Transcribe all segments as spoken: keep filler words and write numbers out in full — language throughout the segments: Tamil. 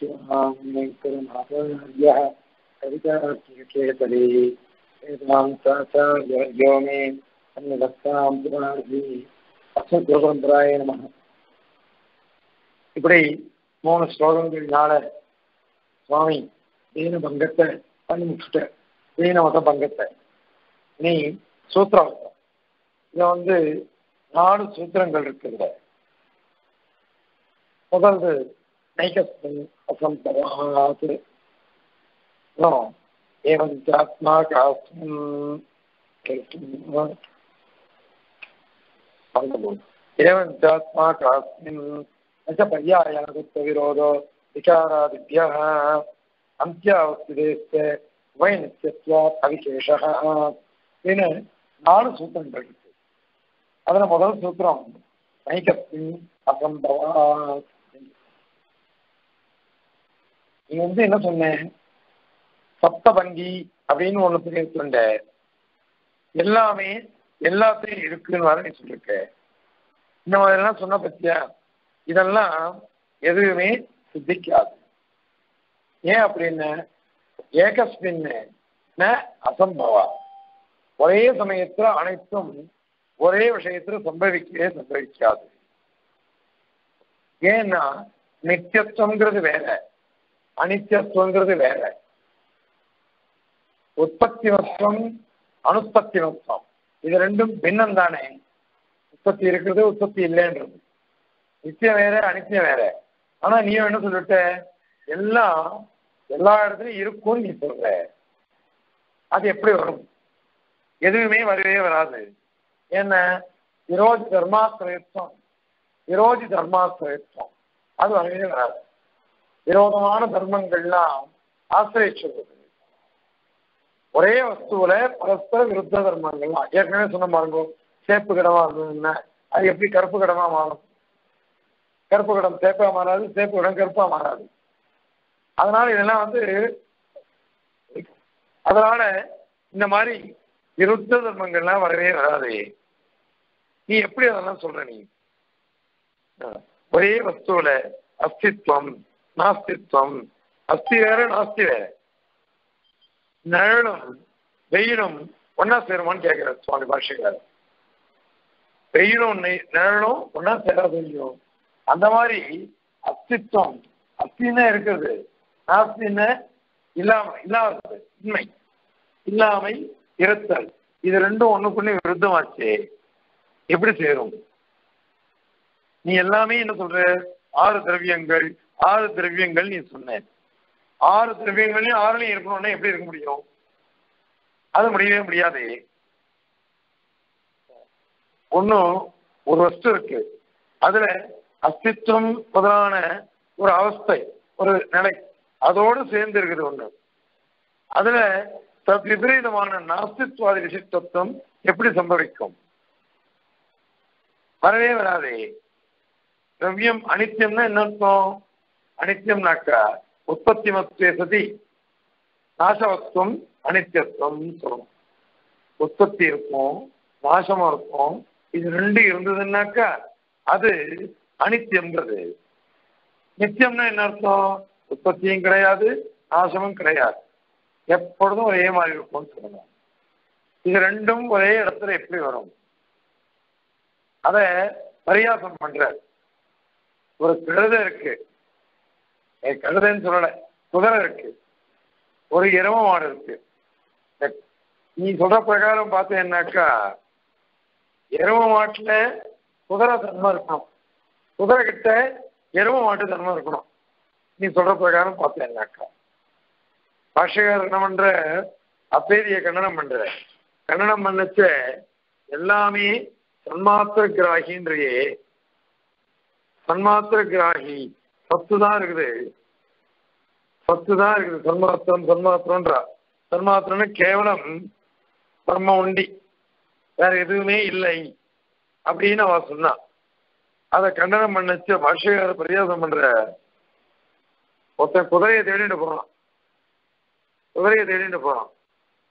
य नम इपड़ी मूणु श्लोक स्वामी दीन भंगते पड़ी मुझे दीन मत भंगते नहीं सूत्र वो नालु सूत्र முதல் ஏவந்தாத்மா காஸ்மின் விகாராதிபியஹ அந்த்யாவஸ்திதேஸ்தே வை நித்யத்வாத் அவிசேஷஹ இது நாலு சூத்திரங்கள் இருக்கு. அதுல முதல் சூத்திரம் நைகஸ்மின் அசம்பவாத். நீ வந்து என்ன சொன்ன சப்தபங்கி அப்படின்னு ஒண்ணு தெரிவிச்சுண்ட எல்லாமே எல்லாத்தையும் இருக்குன்னு வர நீ சொல்லிருக்க. இந்த மாதிரிலாம் சொன்ன பத்தியா இதெல்லாம் எதுவுமே சித்திக்காது. ஏன் அப்படின்னு ஏகஸ்மின்னு அசம்பவா ஒரே சமயத்துல அனைத்தும் ஒரே விஷயத்துல சம்பவிக்கவே சம்பவிக்காது. ஏன்னா நித்தியத்துவங்கிறது வேற, அனித்யத்துவங்கிறது வேற. உற்பத்தி வஸ்துவம் அனுற்பத்தி வஸ்துவம் இது ரெண்டும் பின்னம் தானே. உற்பத்தி இருக்கிறது உற்பத்தி இல்லைன்றது, நித்தியம் வேற அனித்தியம் வேற. ஆனா நீ என்ன சொல்லிட்ட எல்லாம் எல்லா இடத்துலையும் இருக்கும்னு நீ சொல்ற. அது எப்படி வரும்? எதுவுமே வரவே வராது. என்ன விரோதி தர்மாஸ்திரயத்துவம், விரோதி தர்மாஸ்திரயத்துவம் அது வரவே வராது. விரோதமான தர்மங்கள்லாம் ஆசிரியது. ஒரே வஸ்துவில பரஸ்பர விருத்த தர்மங்கள்லாம் ஏற்கனவே சொன்ன பாருங்க. சேப்பு கடமா இருந்ததுன்னா அது எப்படி கருப்பு கடமா மாறும்? கருப்பு கடம் சேப்பா மாறாது, சேப்பு கடம் கருப்பா மாறாது. அதனால இதெல்லாம் வந்து அதனால இந்த மாதிரி விருத்த தர்மங்கள்லாம் வரவே வராது. நீ எப்படி அதெல்லாம் சொல்ற? நீ ஒரே வஸ்துவில அஸ்தித்வம் நாஸ்தித்வம், அஸ்தி வேற நாஸ்தி வேற, நிழலும் வெயிலும் ஒன்னா சேருமான்னு கேட்கிறார் சுவாமி பாஷைக்காரர். வெயிலும் நிழலும் ஒன்னா சேராதையும் அந்த மாதிரி அஸ்தித்வம் அஸ்தின்னு இருக்கிறது, நாஸ்தின்னு இல்லாம இல்லாதது, உண்மை இல்லாமை இருத்தல், இது ரெண்டும் ஒண்ணுக்குன்னு விருத்தமாச்சு. எப்படி சேரும்? நீ எல்லாமே என்ன சொல்ற? ஆறு திரவியங்கள், ஆறு திரவியங்கள் நீ சொன்ன. ஆறு திரவியங்கள்லயும் ஆறுலையும் இருக்கணும்னா எப்படி இருக்க முடியும்? அது முடியவே முடியாது. ஒன்னும் ஒரு வஸ்து இருக்கு, அதுல அஸ்தித்வம் முதலான ஒரு அவஸ்தை ஒரு நிலை அதோடு சேர்ந்து இருக்குது ஒண்ணு. அதுல விபரீதமான நாஸ்தித்வாதி விசிஷ்டத்துவம் எப்படி சம்பவிக்கும்? வரவே வராது. திரவியம் அனித்தியம்னா என்ன அர்த்தம்? அனித்தியம்னாக்கா உற்பத்தி மத்துவே சதி நாசவஸ்துவம் அனித்தியத்துவம் சொல்லுவோம். உற்பத்தி இருக்கும், நாசமா இருக்கும், இது ரெண்டு இருந்ததுன்னாக்கா அது அனித்தியம்ன்றது. நித்தியம்னா என்ன அர்த்தம்? உற்பத்தியும் கிடையாது, நாசமும் கிடையாது, எப்பொழுதும் ஒரே மாதிரி இருக்கும்னு சொல்லணும். இது ரெண்டும் ஒரே இடத்துல எப்படி வரும்? அத பரியாசம் பண்ற. ஒரு கழுதை இருக்கு, கழுதைன்னு சொல்லல, குதிரை இருக்கு, ஒரு எரும மாடு இருக்கு. நீ சொல்ற பிரகாரம் பார்த்தேன்னாக்கா எரும மாட்டுல குதிரை தன்மை இருக்கணும், குதிரை கிட்ட எரும மாட்டு தன்மை இருக்கணும். நீ சொல்ற பிரகாரம் பார்த்தேன்னாக்கா பாஷகர் என்ன பண்ற? அப்பேரிய கண்டனம் பண்ற. கண்டனம் பண்ணச்ச எல்லாமே தன்மாத்திர கிராகின்றையே. தன்மாத்திர கிராகி சத்து தான் இருக்குது, சத்து தான் இருக்குது. தன்மாத்திரம் தன்மாத்திரம்ன்றா தன்மாத்திரம்னு கேவலம் பரம உண்டி வேற எதுவுமே இல்லை அப்படின்னு அவ சொன்னா அதை கண்டனம் பண்ணச்சு பாஷையார பரியாசம் பண்ற. ஒருத்தன் குதிரையை தேடிட்டு போறான், குதிரையை தேடிட்டு போறான்.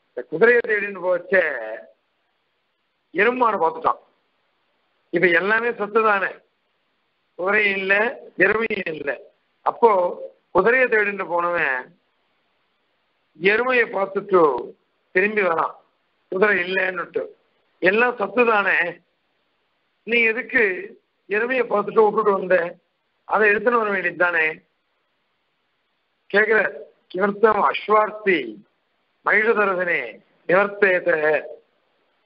இந்த குதிரையை தேடிட்டு போச்சே எருமாடு பார்த்துட்டான். இப்ப எல்லாமே சத்து தானே, குதிரையும் இல்லை எருமையும் இல்லை. அப்போ குதிரையை தேடிட்டு போனவன் எருமையை பார்த்துட்டு திரும்பி வரான். குதிரை இல்லைன்னுட்டு. எல்லாம் சத்து தானே, நீ எதுக்கு எருமையை பார்த்துட்டு விட்டுட்டு வந்த, அதை எடுத்துன்னு வர வேண்டியது தானே கேட்கிற. கிவர்த்தம் அஸ்வார்த்தி மகிழ்தரசனே நிவர்த்தேத.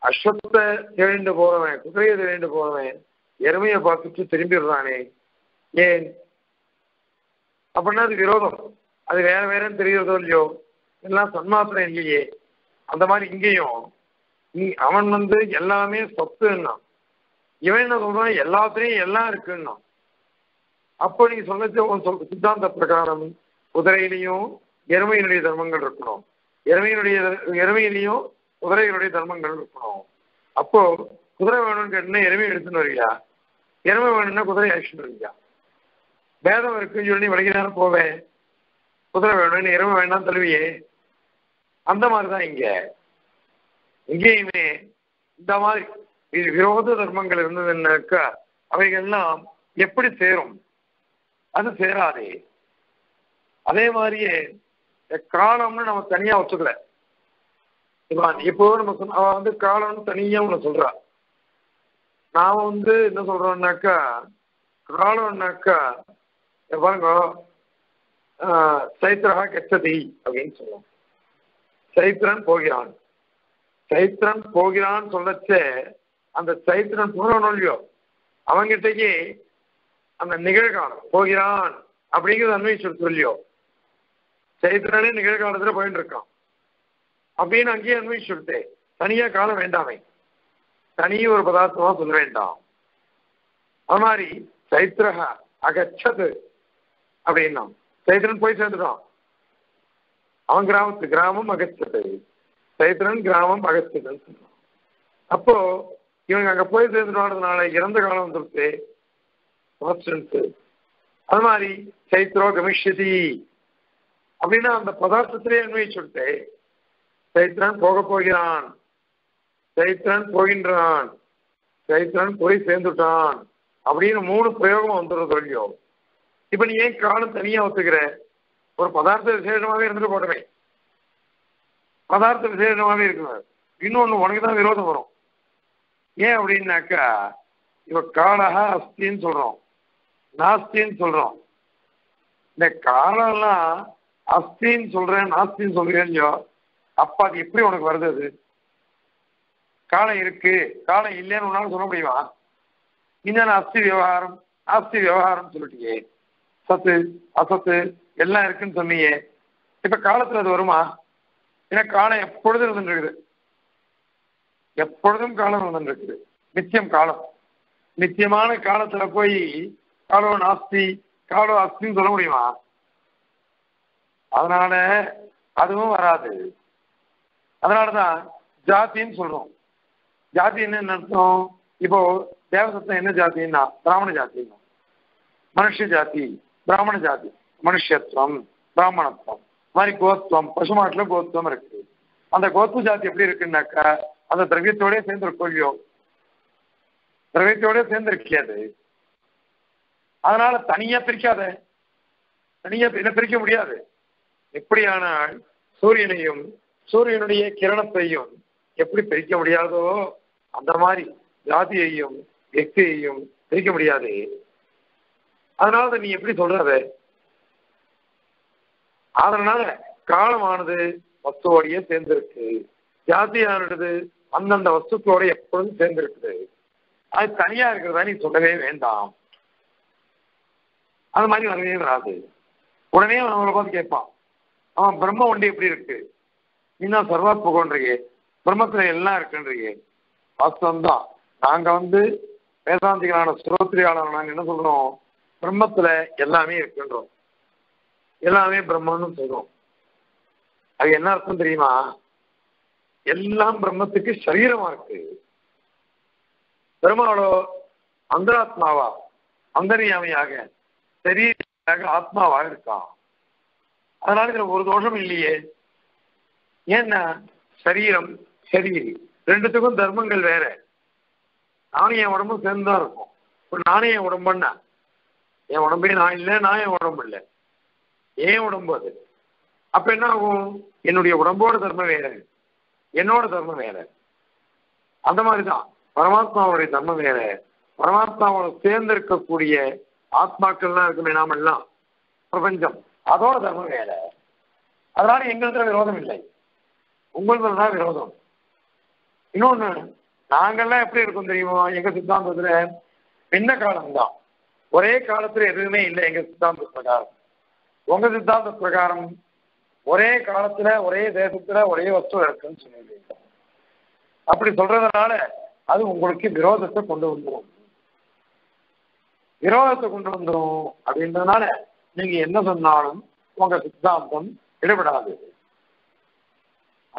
அஸ்வத்தை தேடிண்டு போறவன், குதிரையை தேடிண்டு போறவன் எருமையை பார்த்துட்டு திரும்பிடுறானே ஏன் அப்படின்னா அது விரோதம். அது வேற வேறன்னு தெரிகிறதோ இல்லையோ, எல்லாம் சன்மாத்திரம் இல்லையே. அந்த மாதிரி இங்கேயும் நீ அவன் வந்து எல்லாமே சொத்துன்னா, இவன் என்ன சொல்றான், எல்லாத்துலேயும் எல்லாம் இருக்குன்னா. அப்போ நீ சொன்னது உன் சொல் சித்தாந்த பிரகாரம் குதிரையிலையும் எருமையினுடைய தர்மங்கள் இருக்கணும், எருமையினுடைய எருமையிலையும் குதிரைகளுடைய தர்மங்கள் இருக்கணும். அப்போ குதிரை வேணும்னு கேட்டீங்கன்னா எருமையை எடுத்துன்னு வருவியா, எருமை வேணும்னா குதிரை ஆக்ஷன் வருவியா? பேதம் இருக்குன்னு சொல்லி விலகி நேரம் போவேன், குதிரை வேணும்னு எருமை வேண்டாம் தழுவியே. அந்த மாதிரிதான் இங்க எங்கேயுமே இந்த மாதிரி விரோத தர்மங்கள் இருந்ததுன்னாக்கா அவைகள்லாம் எப்படி சேரும், அது சேராதே. அதே மாதிரியே காலம்னு நம்ம தனியா வச்சுக்கல. இப்போ நம்ம அவ வந்து காலம்னு தனியா ஒண்ணு சொல்றா. நாம வந்து என்ன சொல்றோம்னாக்கா, காலம்னாக்கா பாருங்க சைத்திரா கெச்சதி அப்படின்னு சொல்லுவோம். சைத்திரன் போகிறான், சைத்திரன் போகிறான்னு சொல்லச்ச அந்த சைத்திரன் போறவனோ இல்லையோ அவங்கிட்டயே அந்த நிகழ்காலம் போகிறான் அப்படிங்கிறது அன்வயிச்சு சொல்லியோ. சைத்திரனே நிகழ்காலத்துல போயிட்டு இருக்கான் அப்படின்னு அங்கேயே அன்வயிச்சு சொல்லிட்டு தனியா காலம் வேண்டாமே, தனியே ஒரு பதார்த்தமா சொல்ல வேண்டாம். அது மாதிரி சைத்திரக அகச்சது அப்படின்னா சைத்திரன் போய் சேர்ந்துட்டான் அவன் கிராமத்து. கிராமம் அகச்சது, சைத்திரன் கிராமம் அகச்சதுன்னு சொன்னான். அப்போ இவங்க அங்க போய் சேர்ந்துட்டான்றதுனால இறந்த காலம் திருப்தி. அது மாதிரி சைத்ரோ கமிஷதி அப்படின்னா அந்த பதார்த்தத்திலே அன்வயிச்சு சொல்லிட்டு சைத்திரன் போக போகிறான், சைத்திரன் போகின்றான், சைத்திரன் போய் சேர்ந்துட்டான் அப்படின்னு மூணு பிரயோகம் வந்துடும் சொல்லியோ. இப்ப நீ ஏன் காலம் தனியா ஒத்துக்கிற, ஒரு பதார்த்த விசேஷமாவே இருந்துட்டு போட்டமே, பதார்த்த விசேஷமாவே இருக்கிறார். இன்னொன்னு உனக்குதான் விரோதம் வரும். ஏன் அப்படின்னாக்கா இவ காலகா அஸ்தின்னு சொல்றோம், நாஸ்தின்னு சொல்றோம். இந்த காலம்லாம் அஸ்தின்னு சொல்றேன் நாஸ்தின்னு சொல்றேன்லையோ, அப்பா அது எப்படி உனக்கு வருது? அது காலம் இருக்கு காலம் இல்லைன்னு ஒன்னாலும் சொல்ல முடியுமா? இன்னும் அஸ்தி விவகாரம் ஆஸ்தி விவகாரம் சொல்லிட்டியே, சத்து அசத்து எல்லாம் இருக்குன்னு சொன்னியே. இப்ப காலத்துல அது வருமா? ஏன்னா காலம் எப்பொழுதும் இருந்துட்டு இருக்குது, எப்பொழுதும் காலம் இருந்துட்டு இருக்குது. நித்தியம் காலம், நித்தியமான காலத்துல போய் காலோ நாஸ்தி காலோ அஸ்தின்னு சொல்ல முடியுமா? அதனால அதுவும் வராது. அதனாலதான் ஜாத்தின்னு சொல்றோம். ஜாத்தின்னு என்ன அர்த்தம்? இப்போ தேவசத்தம் என்ன ஜாத்தின்னா பிராமண ஜாத்தின்னா, மனுஷ ஜாதி பிராமண ஜாதி, மனுஷத்துவம் பிராமணத்துவம், மாதிரி கோத்துவம் பசுமாட்டுல கோத்துவம் இருக்கு. அந்த கோத்து ஜாதி எப்படி இருக்குன்னாக்கா அந்த திரவியத்தோடய சேர்ந்துருக்கோல்லையோ, திரவியத்தோடய சேர்ந்துருக்கியாது. அதனால தனியா பிரிக்காத, தனியா இதை பிரிக்க முடியாது. எப்படியானால் சூரியனையும் சூரியனுடைய கிரணத்தையும் எப்படி பிரிக்க முடியாதோ அந்த மாதிரி ஜாதியையும் வியக்தியையும் பிரிக்க முடியாது. அதனால நீ எப்படி சொல்றது? அதனால காலமானது வஸ்துவோடையே சேர்ந்திருக்கு, ஜாதியானது அந்தந்த வஸ்துக்களோட எப்பொழுதும் சேர்ந்திருக்குது. அது தனியா இருக்கிறதா நீ சொல்லவே வேண்டாம். அது மாதிரி வரவே வராது. உடனே அவங்களை பார்த்து கேட்பான், அவன் பிரம்ம ஒண்டி எப்படி இருக்கு, நீதான் சர்வா புகழ்றியே, பிரம்மத்துல எல்லாம் இருக்குன்றியே. வாஸ்தவம்தான். நாங்க வந்து வேதாந்திகளான ஸ்ரோத்ரியாளர் நாங்க என்ன சொல்றோம், பிரம்மத்துல எல்லாமே இருக்குன்றோம், எல்லாமே பிரம்மன்னு சொல்றோம். அது என்ன அர்த்தம் தெரியுமா? எல்லாம் பிரம்மத்துக்கு சரீரமா இருக்கு. பெருமாளோ அந்தராத்மாவா அந்தரியாமையாக சரீரமாக ஆத்மாவாக இருக்கான். அதனால இதுல ஒரு தோஷம் இல்லையே. ஏன்னா சரீரம் சரீரி ரெண்டுத்துக்கும் தர்மங்கள் வேற. நானும் என் உடம்பும் சேர்ந்துதான் இருக்கும். நானே என் உடம்புன்னா என் உடம்பே நான் இல்லை, நான் என் உடம்பு இல்லை. ஏன் உடம்பு அது? அப்ப என்ன ஆகும்? என்னுடைய உடம்போட தர்மம் வேற, என்னோட தர்மம் வேற. அந்த மாதிரிதான் பரமாத்மாவோடைய தர்மம் வேற, பரமாத்மாவோட சேர்ந்திருக்கக்கூடிய ஆத்மாக்கள்லாம் இருக்குமே நாம எல்லாம் பிரபஞ்சம், அதோட தர்மம் வேற. அதனால எங்களுக்கு விரோதம் இல்லை, உங்களுக்கு தான் விரோதம். இன்னொன்னு, நாங்கள்லாம் எப்படி இருக்கும் தெரியுமோ? எங்க சித்தாந்தத்துல பின்ன காலம்தான், ஒரே காலத்துல எதுவுமே இல்லை. எங்க சித்தாந்த பிரகாரம், உங்க சித்தாந்த பிரகாரம் ஒரே காலத்துல ஒரே தேசத்துல ஒரே வஸ்து இருக்குன்னு சொல்லிடுறீங்க. அப்படி சொல்றதுனால அது உங்களுக்கு விரோதத்தை கொண்டு வந்துடும், விரோதத்தை கொண்டு வந்துடும். அப்படின்றதுனால நீங்க என்ன சொன்னாலும் உங்க சித்தாந்தம் இடப்படாது.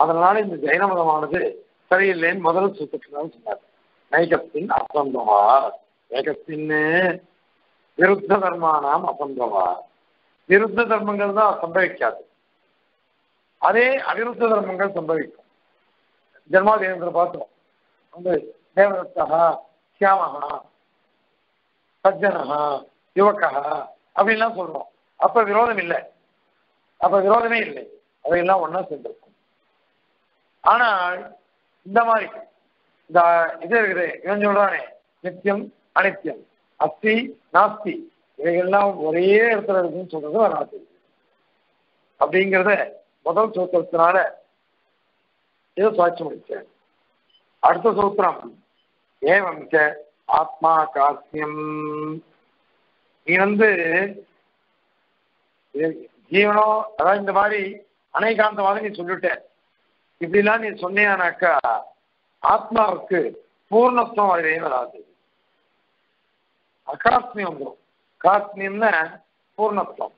அதனால இந்த ஜைன மதமானது சரியில்லைன்னு முதல் சுத்தத்தினாலும் சொன்னார். நைகத்தின் அசம்பவார், ஏகத்தின் விருத்த தர்மானாம் அசம்பவார். விருத்த தர்மங்கள் தான் சம்பவிக்காது, அதே அவிருத்த தர்மங்கள் சம்பவிக்கும். ஜென்மாதேவேந்திர பார்த்தோம், வந்து தேவதத்தா சியாமகா சஜ்ஜனகா யுவக்கா அப்படின்லாம் சொல்றோம். அப்ப விரோதம் இல்லை, அப்ப விரோதமே இல்லை, அதையெல்லாம் ஒன்னா சேர்ந்திருக்கும். ஆனால் இந்த மாதிரி இந்த இது இருக்குது, இவன் சொல்றானே நித்தியம் அனித்தியம் அஸ்தி நாஸ்தி இவைகள்லாம் ஒரே இடத்துல இருக்குன்னு சொல்றது வராது. அப்படிங்கிறத முதல் சூத்திரத்தினால இதை சுவாட்சி முடிச்சேன். அடுத்த சூத்திரம் ஏவம் ச ஆத்மா காஸ்யம். நீ வந்து ஜீவனோ, அதாவது இந்த மாதிரி அனைகாந்தமாக நீ சொல்லிட்ட, இப்படிலாம் நீ சொன்னியானாக்கா ஆத்மாவுக்கு பூர்ணத்துவம் வரவே வராது, அகாஸ்மியம் வரும். காஸ்மியம்னா பூர்ணத்துவம்,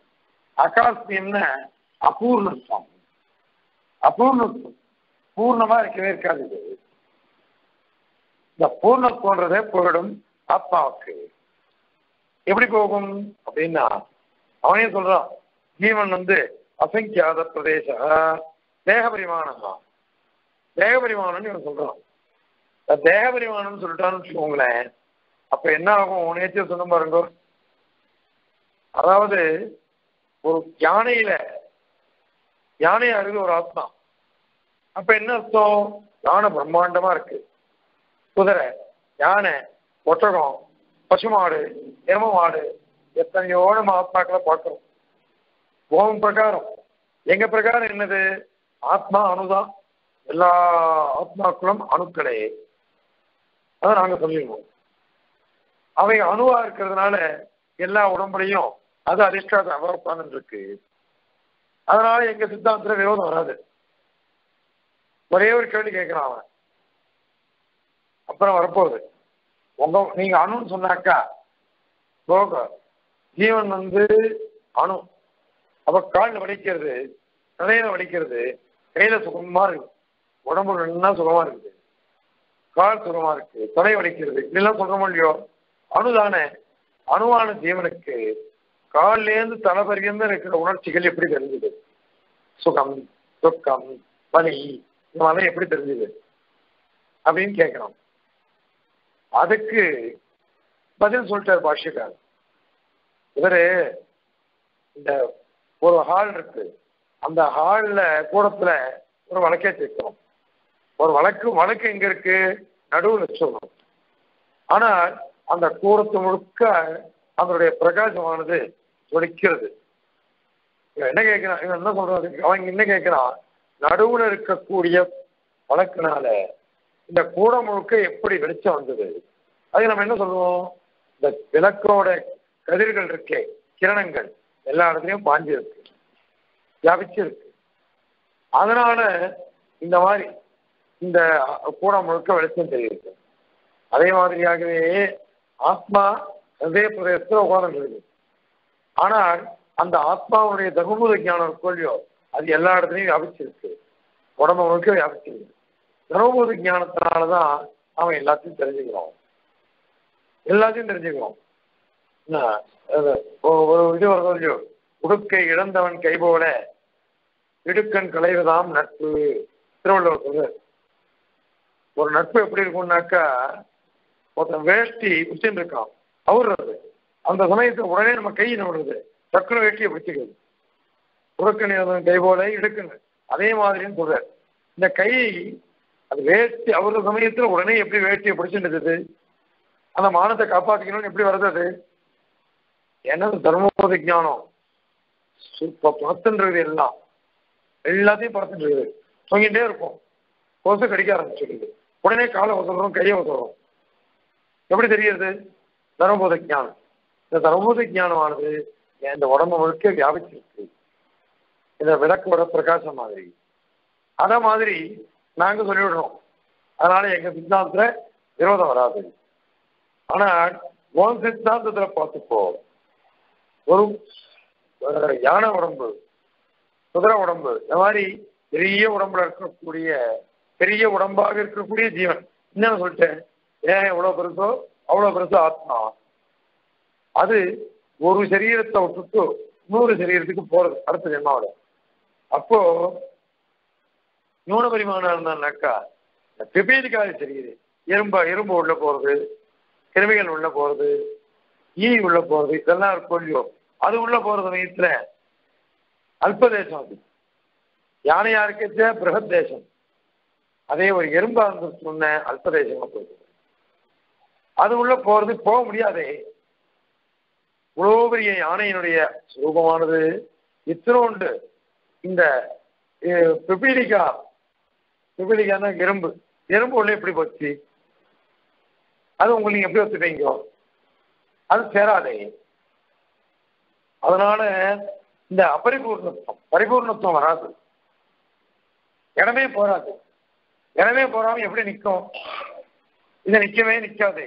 அகாஸ்மியம்னா அபூர்ணத்துவம். அபூர்ணத்துவம் பூர்ணமா இருக்கவே இருக்காது. இந்த பூர்ணத்துவன்றதே போயிடும் ஆத்மாவுக்கு. எப்படி போகும் அப்படின்னா, அவனே சொல்றான், ஜீவன் வந்து அசங்கியாத பிரதேச தேகபரிமானம் தான், தேகபரிமானம்னு இவன் சொல்றான். தேகபரிமானம்னு சொல்லிட்டான்னு வச்சுக்கோங்களேன், அப்ப என்ன ஆகும்? நேற்று சொன்ன பாருங்க, அதாவது ஒரு யானையில யானையா இருக்குது ஒரு ஆத்மா. அப்ப என்ன அர்த்தம்? யானை பிரம்மாண்டமா இருக்கு, குதிரை யானை ஒட்டகம் பசுமாடு எம மாடு எத்தனையோ நம்ம ஆத்மாக்களை பார்க்கிறோம். ஓம் பிரகாரம் எங்க பிரகாரம் என்னது? ஆத்மா அணுதான், எல்லா ஆத்மாக்களும் அணுக்களே. அதை நாங்க சொல்லிடுவோம். அவை அணுவா இருக்கிறதுனால எல்லா உடம்புலையும் அது அதிஷ்டாத அவரப்பான இருக்கு. அதனால எங்க சித்தாந்தத்துல விரோதம் வராது. ஒரே ஒரு கேள்வி கேட்கிறான் அவன், அப்புறம் வரப்போகுது. உங்க நீங்க அணுன்னு சொன்னாக்கா போக, ஜீவன் வந்து அணு, அப்ப காலில் வலிக்கிறது, தலையில வலிக்கிறது, கையில சுகமா இருக்கு, உடம்பு நல்லா சுகமா இருக்குது, கால் சுகமா இருக்கு, தலை வலிக்கிறது, இப்படிலாம் சொல்றோமோ இல்லையோ? அணுதானே. அணுவான ஜீவனுக்கு காலிலேருந்து தலை பரிந்து இருக்கிற உணர்ச்சிகள் எப்படி தெரிஞ்சுது? சுகம் துக்கம் வலி இதெல்லாம் எப்படி தெரிஞ்சுது அப்படின்னு கேட்கிறோம். அதுக்கு பதில் சொல்லிட்டாரு பாஷ்யக்காரர். இவரு இந்த ஒரு ஹால் இருக்கு, அந்த ஹால்ல கூடத்துல ஒரு வழக்கை சேர்க்கிறோம். ஒரு வழக்கு வழக்கு எங்க இருக்கு? நடுவுல வச்சிருக்கோம். ஆனால் அந்த கூடத்து முழுக்க அதனுடைய பிரகாசமானது ஒழிக்கிறது. இவன் என்ன கேட்கிறான்? இவன் என்ன சொல்றாரு? அவன் என்ன கேட்கிறான்? நடுவுல இருக்கக்கூடிய வழக்குனால இந்த கூட முழுக்க எப்படி வெளிச்சம் வந்தது? அது நம்ம என்ன சொல்லுவோம்? இந்த விளக்கோட கதிர்கள் இருக்கே, கிரணங்கள் எல்லா இடத்துலையும் பாஞ்சிருக்கு, வியாபிச்சிருக்கு. அதனால இந்த மாதிரி இந்த கூட முழுக்க வெளிச்சம் தெரியுது. அதே மாதிரியாகவே ஆத்மா ஹிருதய பிரதேசத்துல உட்கார்ந்து இருக்கு. ஆனால் அந்த ஆத்மாவுடைய தர்மபூத ஞானம் இருக்கோல்லையோ, அது எல்லா இடத்துலையும் வியாபிச்சிருக்கு, உடம்பு முழுக்க வியாபிச்சிருக்கு. தர்மபூத ஞானத்தினாலதான் அவன் எல்லாத்தையும் தெரிஞ்சுக்கிறோம், எல்லாத்தையும் தெரிஞ்சுக்கிறோம். ஒரு இது வரதோ, உடுக்கை இழந்தவன் கைபோல இடுக்கன் களைவதாம் நட்பு, திருவள்ளுவர் சொல்றார். ஒரு நட்பு எப்படி இருக்கும்னாக்கா, ஒருத்தன் வேஷ்டி பிடிச்சுட்டு இருக்கான், அவுறது, அந்த சமயத்துக்கு உடனே நம்ம கை நடுறது, டக்குனு வேஷ்டியை பிடிச்சிக்கிறது, உருக்கணியதன் கை போல இடுக்குன்னு அதே மாதிரின்னு சொல்றாரு. இந்த கை அது வேட்டி அவரோட சமயத்துல உடனே எப்படி வேட்டியை பிடிச்சுட்டு அந்த மானத்தை காப்பாத்திக்கணும்னு எப்படி வருது அது ஏன்னா தர்மபோத ஜானம் பறத்துன்றது எல்லாம் எல்லாத்தையும் பறத்துன்றது தொங்கிட்டே இருக்கும். கொசு கடிக்க ஆரம்பிச்சுடுது உடனே காலை ஒதுறோம் கையை ஒதுறோம் எப்படி தெரியுது தர்மபோத ஜானம். இந்த தர்மபோத ஜானமானது இந்த உடம்பு முழுக்க வியாபிச்சிருக்கு இந்த விளக்கோட பிரகாசம் மாதிரி. அதே மாதிரி நாங்க சொல்லிவிடுறோம் அதனால எங்க சித்தாந்தத்துல விரோதம் வராது. ஆனா உன் சித்தாந்தத்துல பார்த்துப்போ ஒரு யானை உடம்பு குதிரை உடம்பு இந்த மாதிரி பெரிய உடம்புல இருக்கக்கூடிய பெரிய உடம்பாக இருக்கக்கூடிய ஜீவன் என்னன்னு சொல்லிட்டேன் ஏன் எவ்வளவு பெருசோ அவ்வளவு பெருசோ ஆத்மா அது ஒரு சரீரத்தை விட்டுட்டு நூறு சரீரத்துக்கு போறது அடுத்த ஜென்மாவோட. அப்போ ஞூன பரிமாணம் இருந்தான்னாக்கா பிபீதிக்காக தெரியுது எறும்பா எறும்பு உள்ள போறது கிருமிகள் உள்ள போறது ஈ உள்ள போறது இதெல்லாம் கொள்ளியும் அது உள்ள போறது வயசுல அல்பதேசம் அது யானையா இருக்கிற பிருகத் தேசம் அதே ஒரு எறும்பா இருந்து சொன்ன அல்பதேசமா போயிடுது அது உள்ள போறது போக முடியாதே. இவ்வளோ பெரிய யானையினுடைய ரூபமானது இத்தினோண்டு இந்த பிபிலிகா பிபிலிகான எறும்பு எறும்பு உள்ள எப்படி போச்சு அது உங்களுக்கு நீங்க எப்படி வச்சுட்டீங்க அது சேராதே. அதனால இந்த அபரிபூர்ணத்துவம் பரிபூர்ணத்துவம் வராது இடமே போராது இடமே போறாம எப்படி நிற்கும் இதை நிற்கவே நிற்காதே.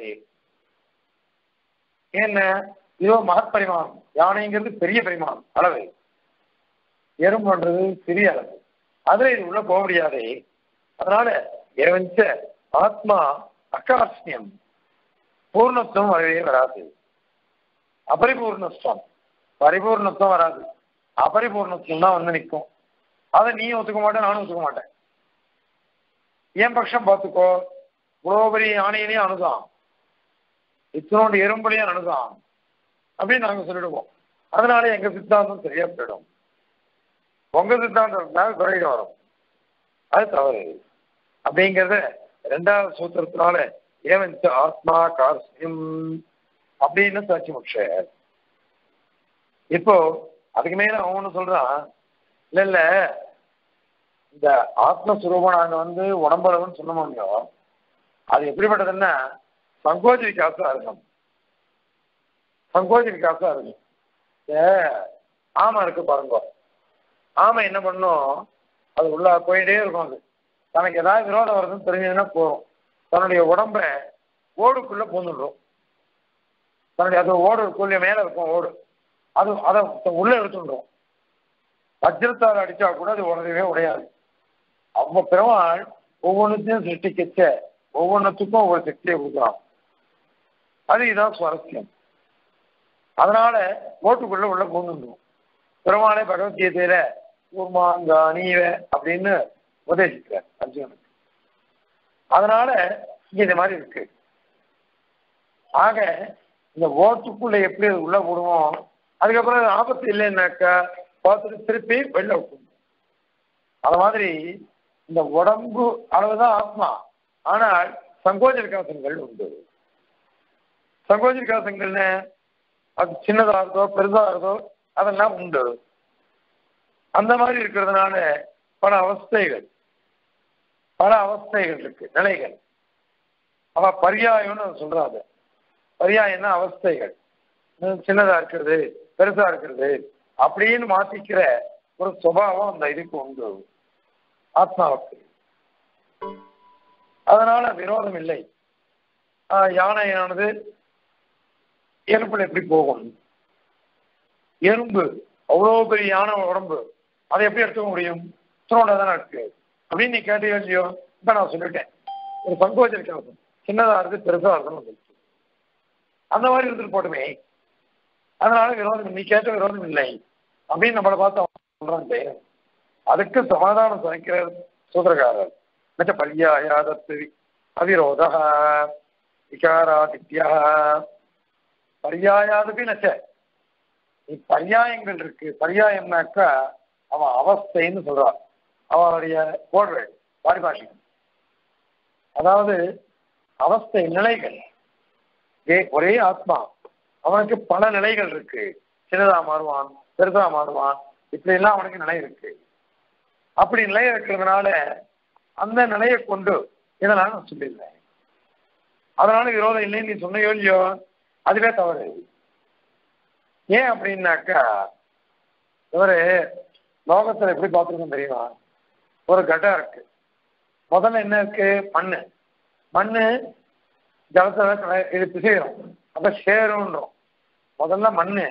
என்ன இதோ மகப்பரிமாணம் யானைங்கிறது பெரிய பரிமாணம் அளவு எறும்புன்றது சிறிய அளவு அதுல இது உள்ள போக முடியாதே. அதனால இறைவன்ச ஆத்மா அகாஷ்யம் பூர்ணத்துவம் வரவே வராது அபரிபூர்ணத்துவம் பரிபூர்ணத்துவம் வராது அபரிபூர்ணத்துவம் தான் வந்து நிற்கும். அதை நீ ஒத்துக்க மாட்டேன் நானும் ஒத்துக்க மாட்டேன் என் பட்சம் பார்த்துக்கோ குலோபரி யானையிலையும் அணுதான் இத்தனோண்டு எறும்புலையும் அணுதான் அப்படின்னு நாங்க சொல்லிடுவோம். அதனால எங்க சித்தாந்தம் சரியா போயிடும் உங்க சித்தாந்தம் குறையில வரும் அது தவறு அப்படிங்கிறத ரெண்டாவது சூத்திரத்தினால ஏவன் ஆத்மா காசியம் அப்படின்னு சாட்சி முட்ச. இப்போ அதுக்கு மேல அவனு சொல்றான் இல்ல இல்ல இந்த ஆத்மஸ்வரூபம் நாங்க வந்து உடம்பளவுன்னு சொன்னோம்னா அது எப்படிப்பட்டதுன்னா சங்கோஜ விகாசம் அர்த்தம் சங்கோஜ விகாசம் இருக்கும். ஆமா இருக்கு பாருங்க ஆமா என்ன பண்ணும் அது உள்ள போயிட்டே இருக்கும் அது தனக்கு ஏதாவது விரோதம் வருதுன்னு தெரிஞ்சதுன்னா போகும் தன்னுடைய உடம்ப ஓடுக்குள்ள பூந்துடும் தன்னுடைய அது ஓடுக்குள்ள மேல இருக்கும் ஓடு அது அதை உள்ள எடுத்துடும் வஜ்ரத்தால் அடிச்சா கூட அது உடனே உடையாது. அப்ப பெருமாள் ஒவ்வொன்றுத்தையும் சிருஷ்டிக்க ஒவ்வொன்றுத்துக்கும் ஒவ்வொரு சக்தியை கொடுக்குறான் அது இதான் சுவாரஸ்யம். அதனால ஓட்டுக்குள்ள உள்ள பூந்துடும் பெருமாளே பகவத்கீதையில கூர்மாங்கானீவ அப்படின்னு உபதேசிக்கிறார் அர்ஜுனனுக்கு. அதனால இங்க இந்த மாதிரி இருக்கு ஆக இந்த ஓட்டுக்குள்ள எப்படி அது உள்ள போடுவோம் அதுக்கப்புறம் ஆபத்து இல்லைன்னாக்கா பார்த்துட்டு திருப்பி வெளில விட்டு அது மாதிரி இந்த உடம்பு அளவுதான் ஆத்மா ஆனால் சங்கோஜ விகாசங்கள் உண்டு. சங்கோஜ விகாசங்கள்னு அது சின்னதாகிறதோ பெரிதாகிறதோ அதெல்லாம் உண்டு அந்த மாதிரி இருக்கிறதுனால பல அவஸ்தைகள் பல அவஸ்தைகள் இருக்கு நிலைகள் அவ பரியாயம்னு சொல்றாங்க பரியாயம்னா அவஸ்தைகள் சின்னதா இருக்கிறது பெருசா இருக்கிறது அப்படின்னு மாத்திக்கிற ஒரு சுபாவம் அந்த இதுக்கு உண்டு ஆத்மாவுக்கு. அதனால விரோதம் இல்லை யானையானது எறும்புல எப்படி போகும் எறும்பு அவ்வளோ பெரிய யானை உடம்பு அதை எப்படி எடுத்துக்க முடியும் இத்தனோட தானே இருக்கு அப்படின்னு நீ கேட்டீங்க இல்லையோ இப்ப நான் சொல்லிட்டேன் ஒரு சங்கோஜ விகாசம் சின்னதா இருக்கு பெருசா இருக்குன்னு அந்த மாதிரி இருந்துட்டு போட்டுமே அதனால விரோதம் நீ கேட்ட விரோதம் இல்லை அப்படின்னு நம்மளை பார்த்து சொல்றாங்க. அதுக்கு சமாதானம் சமைக்கிற சூத்திரக்காரர் மற்ற பல்யாயாதத்து அவிரோத விகாராதித்யா பரியாயாதுக்கு நச்ச பரியாயங்கள் இருக்கு பரியாயம்னாக்கா ஒரே ஆத்மா அவனுக்கு பல நிலைகள் இருக்கு. சின்னதா மாறுவான், பெருதா மாறுவான், இப்படி எல்லாம் அவனுக்கு நிலை இருக்கு. அப்படி நிலை இருக்கிறதுனால அந்த நிலையை கொண்டு இதெல்லாம் நான் சொல்லியிருந்தேன். அதனால விரோதம் இல்லைன்னு நீ சொன்னையோ இல்லையோ அதுவே தவறு. ஏன் அப்படின்னாக்கா இவரு லோகத்துல எப்படி பார்த்துருக்கோம் தெரியுமா? ஒரு கடம் இருக்கு. முதல்ல என்ன இருக்கு? மண்ணு. மண்ணு ஜலத்துல இது பிசைகிறோம், அப்ப சேரும்ன்றோம். முதல்ல மண்ணு,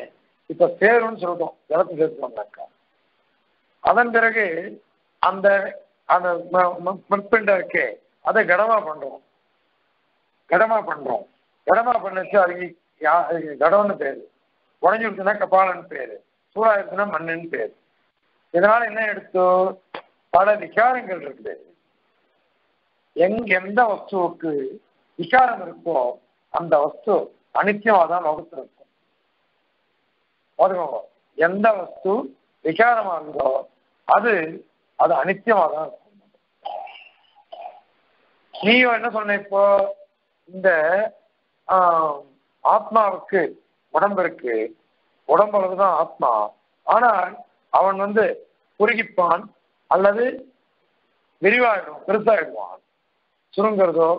இப்ப சேரும்னு சொல்றோம், ஜலத்தை சேர்த்துக்கோம்னாக்கா. அதன் பிறகு அந்த அந்த மண்பிண்ட இருக்கே அதை கடமா பண்றோம், கடமா பண்றோம். கடமா பண்ணிச்சு அதுக்கு யா கடம்னு பேரு, உடஞ்சி விடுச்சுன்னா கபாலன்னு பேரு, சூடாயிருச்சுன்னா மண்ணுன்னு பேரு. இதனால என்ன எடுத்தோ பல விகாரங்கள் இருக்குது. எங் எந்த வஸ்துவுக்கு விகாரம் இருக்கோ அந்த வஸ்து அனித்தியமாக தான் லோகத்தில் இருக்கும். பாருங்க, எந்த வஸ்து விகாரமாக இருந்தோ அது அது அனித்தியமாக தான் இருக்கும். நீயோ என்ன சொன்ன, இப்போ இந்த ஆத்மாவுக்கு உடம்பு இருக்கு, உடம்புலதான் ஆத்மா. ஆனால் அவன் வந்து குறுகிப்பான் அல்லது விரிவாயிடும், பெருசாயிடுவான். சுருங்கிறதோ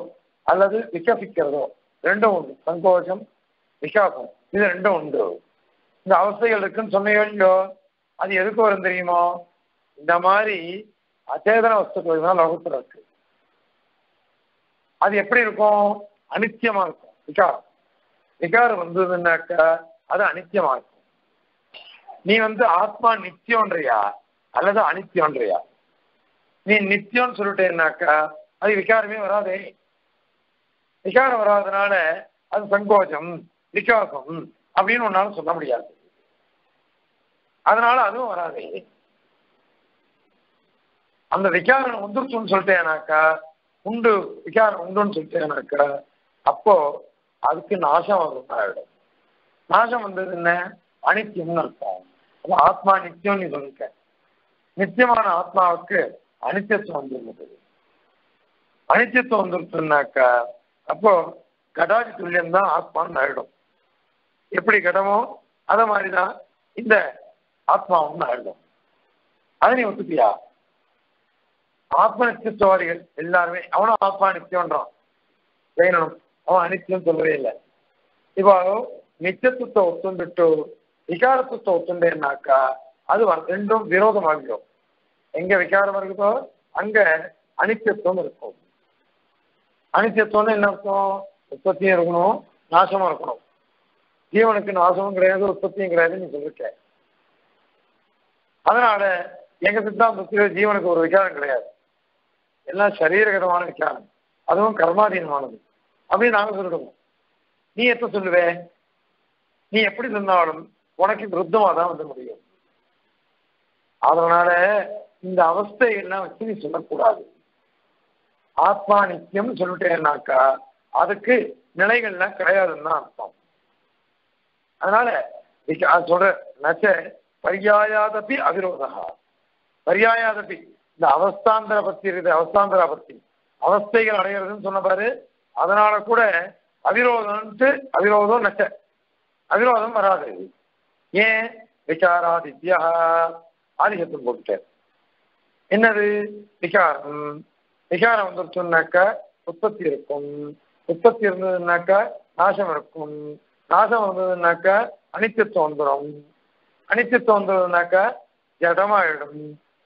அல்லது விகசிக்கிறதோ ரெண்டும் உண்டு. சங்கோஷம் விகாசம் இது ரெண்டும் உண்டு. இந்த அவஸ்தைகள் இருக்குன்னு சொன்னையோ அது எதுக்கு வரும் தெரியுமோ? இந்த மாதிரி அச்சேதன வஸ்துக்கள் தான் லோகத்துல இருக்கு. அது எப்படி இருக்கும்? அனித்தியமா இருக்கும். விகாரம் விகாரம் வந்ததுன்னாக்கா அது அனித்தியமா இருக்கும். நீ வந்து ஆத்மா நித்தியம்ன்றியா அல்லது அனித்தியம்ன்றியா? நீ நித்தியம்னு சொல்லிட்டேன்னாக்கா அது விகாரமே வராதே. விகாரம் வராதனால அது சங்கோஜம் விகாசம் அப்படின்னு ஒன்னால சொல்ல முடியாது. அதனால அதுவும் வராதே. அந்த விகாரம் உந்துருச்சுன்னு சொல்லிட்டேனாக்கா, உண்டு விகாரம் உண்டுன்னு சொல்லிட்டேனாக்கா அப்போ அதுக்கு நாசம் ஆகிடும். நாசம் வந்தது என்ன? அனித்தியம்னு அர்த்தம். ஆத்மா நித்தியம் நீ சொல்லிக்க, நித்தியமான ஆத்மாவுக்கு அனித்தியத்துவம் வந்துருந்தது. அனித்தியத்துவம் வந்துருச்சுன்னாக்கா அப்போ கடாதி துல்லியம் தான் ஆத்மான்னு ஆயிடும். எப்படி கடமோ அத மாதிரிதான் இந்த ஆத்மாவும் ஆயிடும். அதை நீ ஒத்துப்பியா? ஆத்ம நித்தியத்துவாரிகள் எல்லாருமே அவனும் ஆத்மா நித்தியம்ன்றான். வேணும், அவன் அனித்தியம் சொல்லவே இல்லை. இப்போ நித்தியத்துவத்தை ஒத்துண்டுட்டு விகாரத்துவத்தை ஒத்துண்டேன்னாக்கா அது ரெண்டும் விரோதமாகிடும். எங்க விகாரம் இருக்குதோ அங்க அனித்தியத்துவம் இருக்கும். அனித்தியத்துவம்னு என்ன இருக்கும்? உற்பத்தியும் இருக்கணும், நாசமும் இருக்கணும். ஜீவனுக்கு நாசமும் கிடையாது, உற்பத்தியும் கிடையாதுன்னு நீ சொல்லிருக்க. அதனால எங்க சித்தாந்தத்திலே ஜீவனுக்கு ஒரு விகாரம் கிடையாது, எல்லாம் சரீரகரமான விகாரம், அதுவும் கர்மாதீனமானது அப்படின்னு நாங்க சொல்லிடுவோம். நீ எப்ப சொல்லுவே? நீ எப்படி சொன்னாலும் உனக்கு விருத்தமா தான் வந்து முடியும். அதனால இந்த அவஸ்தையெல்லாம் வச்சு நீ சொல்லக்கூடாது. ஆத்மா நித்தியம் சொல்லிட்டேன்னாக்கா அதுக்கு நிலைகள்லாம் கிடையாதுன்னு தான் அர்த்தம். அதனால சொல்ற நச்ச பரியாயாதபி அவிரோதகா பரியாயாதபி. இந்த அவஸ்தாந்திர பத்தி இருக்குது, அவஸ்தாந்திரா பத்தி அவஸ்தைகள் அடைகிறதுன்னு சொன்ன பாரு. அதனால கூட அவிரோதம்ட்டு அவிரோதம் நச்ச அவிரோதம் வராது. ஏன்? விகாராதித்யா ஆதிசத்தும் போட்டுட்டார். என்னது விகாரம்? விகாரம் வந்துருச்சுன்னாக்கா உற்பத்தி இருக்கும், உற்பத்தி இருந்ததுன்னாக்கா நாசம் இருக்கும், நாசம் வந்ததுன்னாக்கா அனித்தியத்துவம் வந்துடும், அனித்தியத்துவம் வந்ததுனாக்கா ஜடமாயிடும்,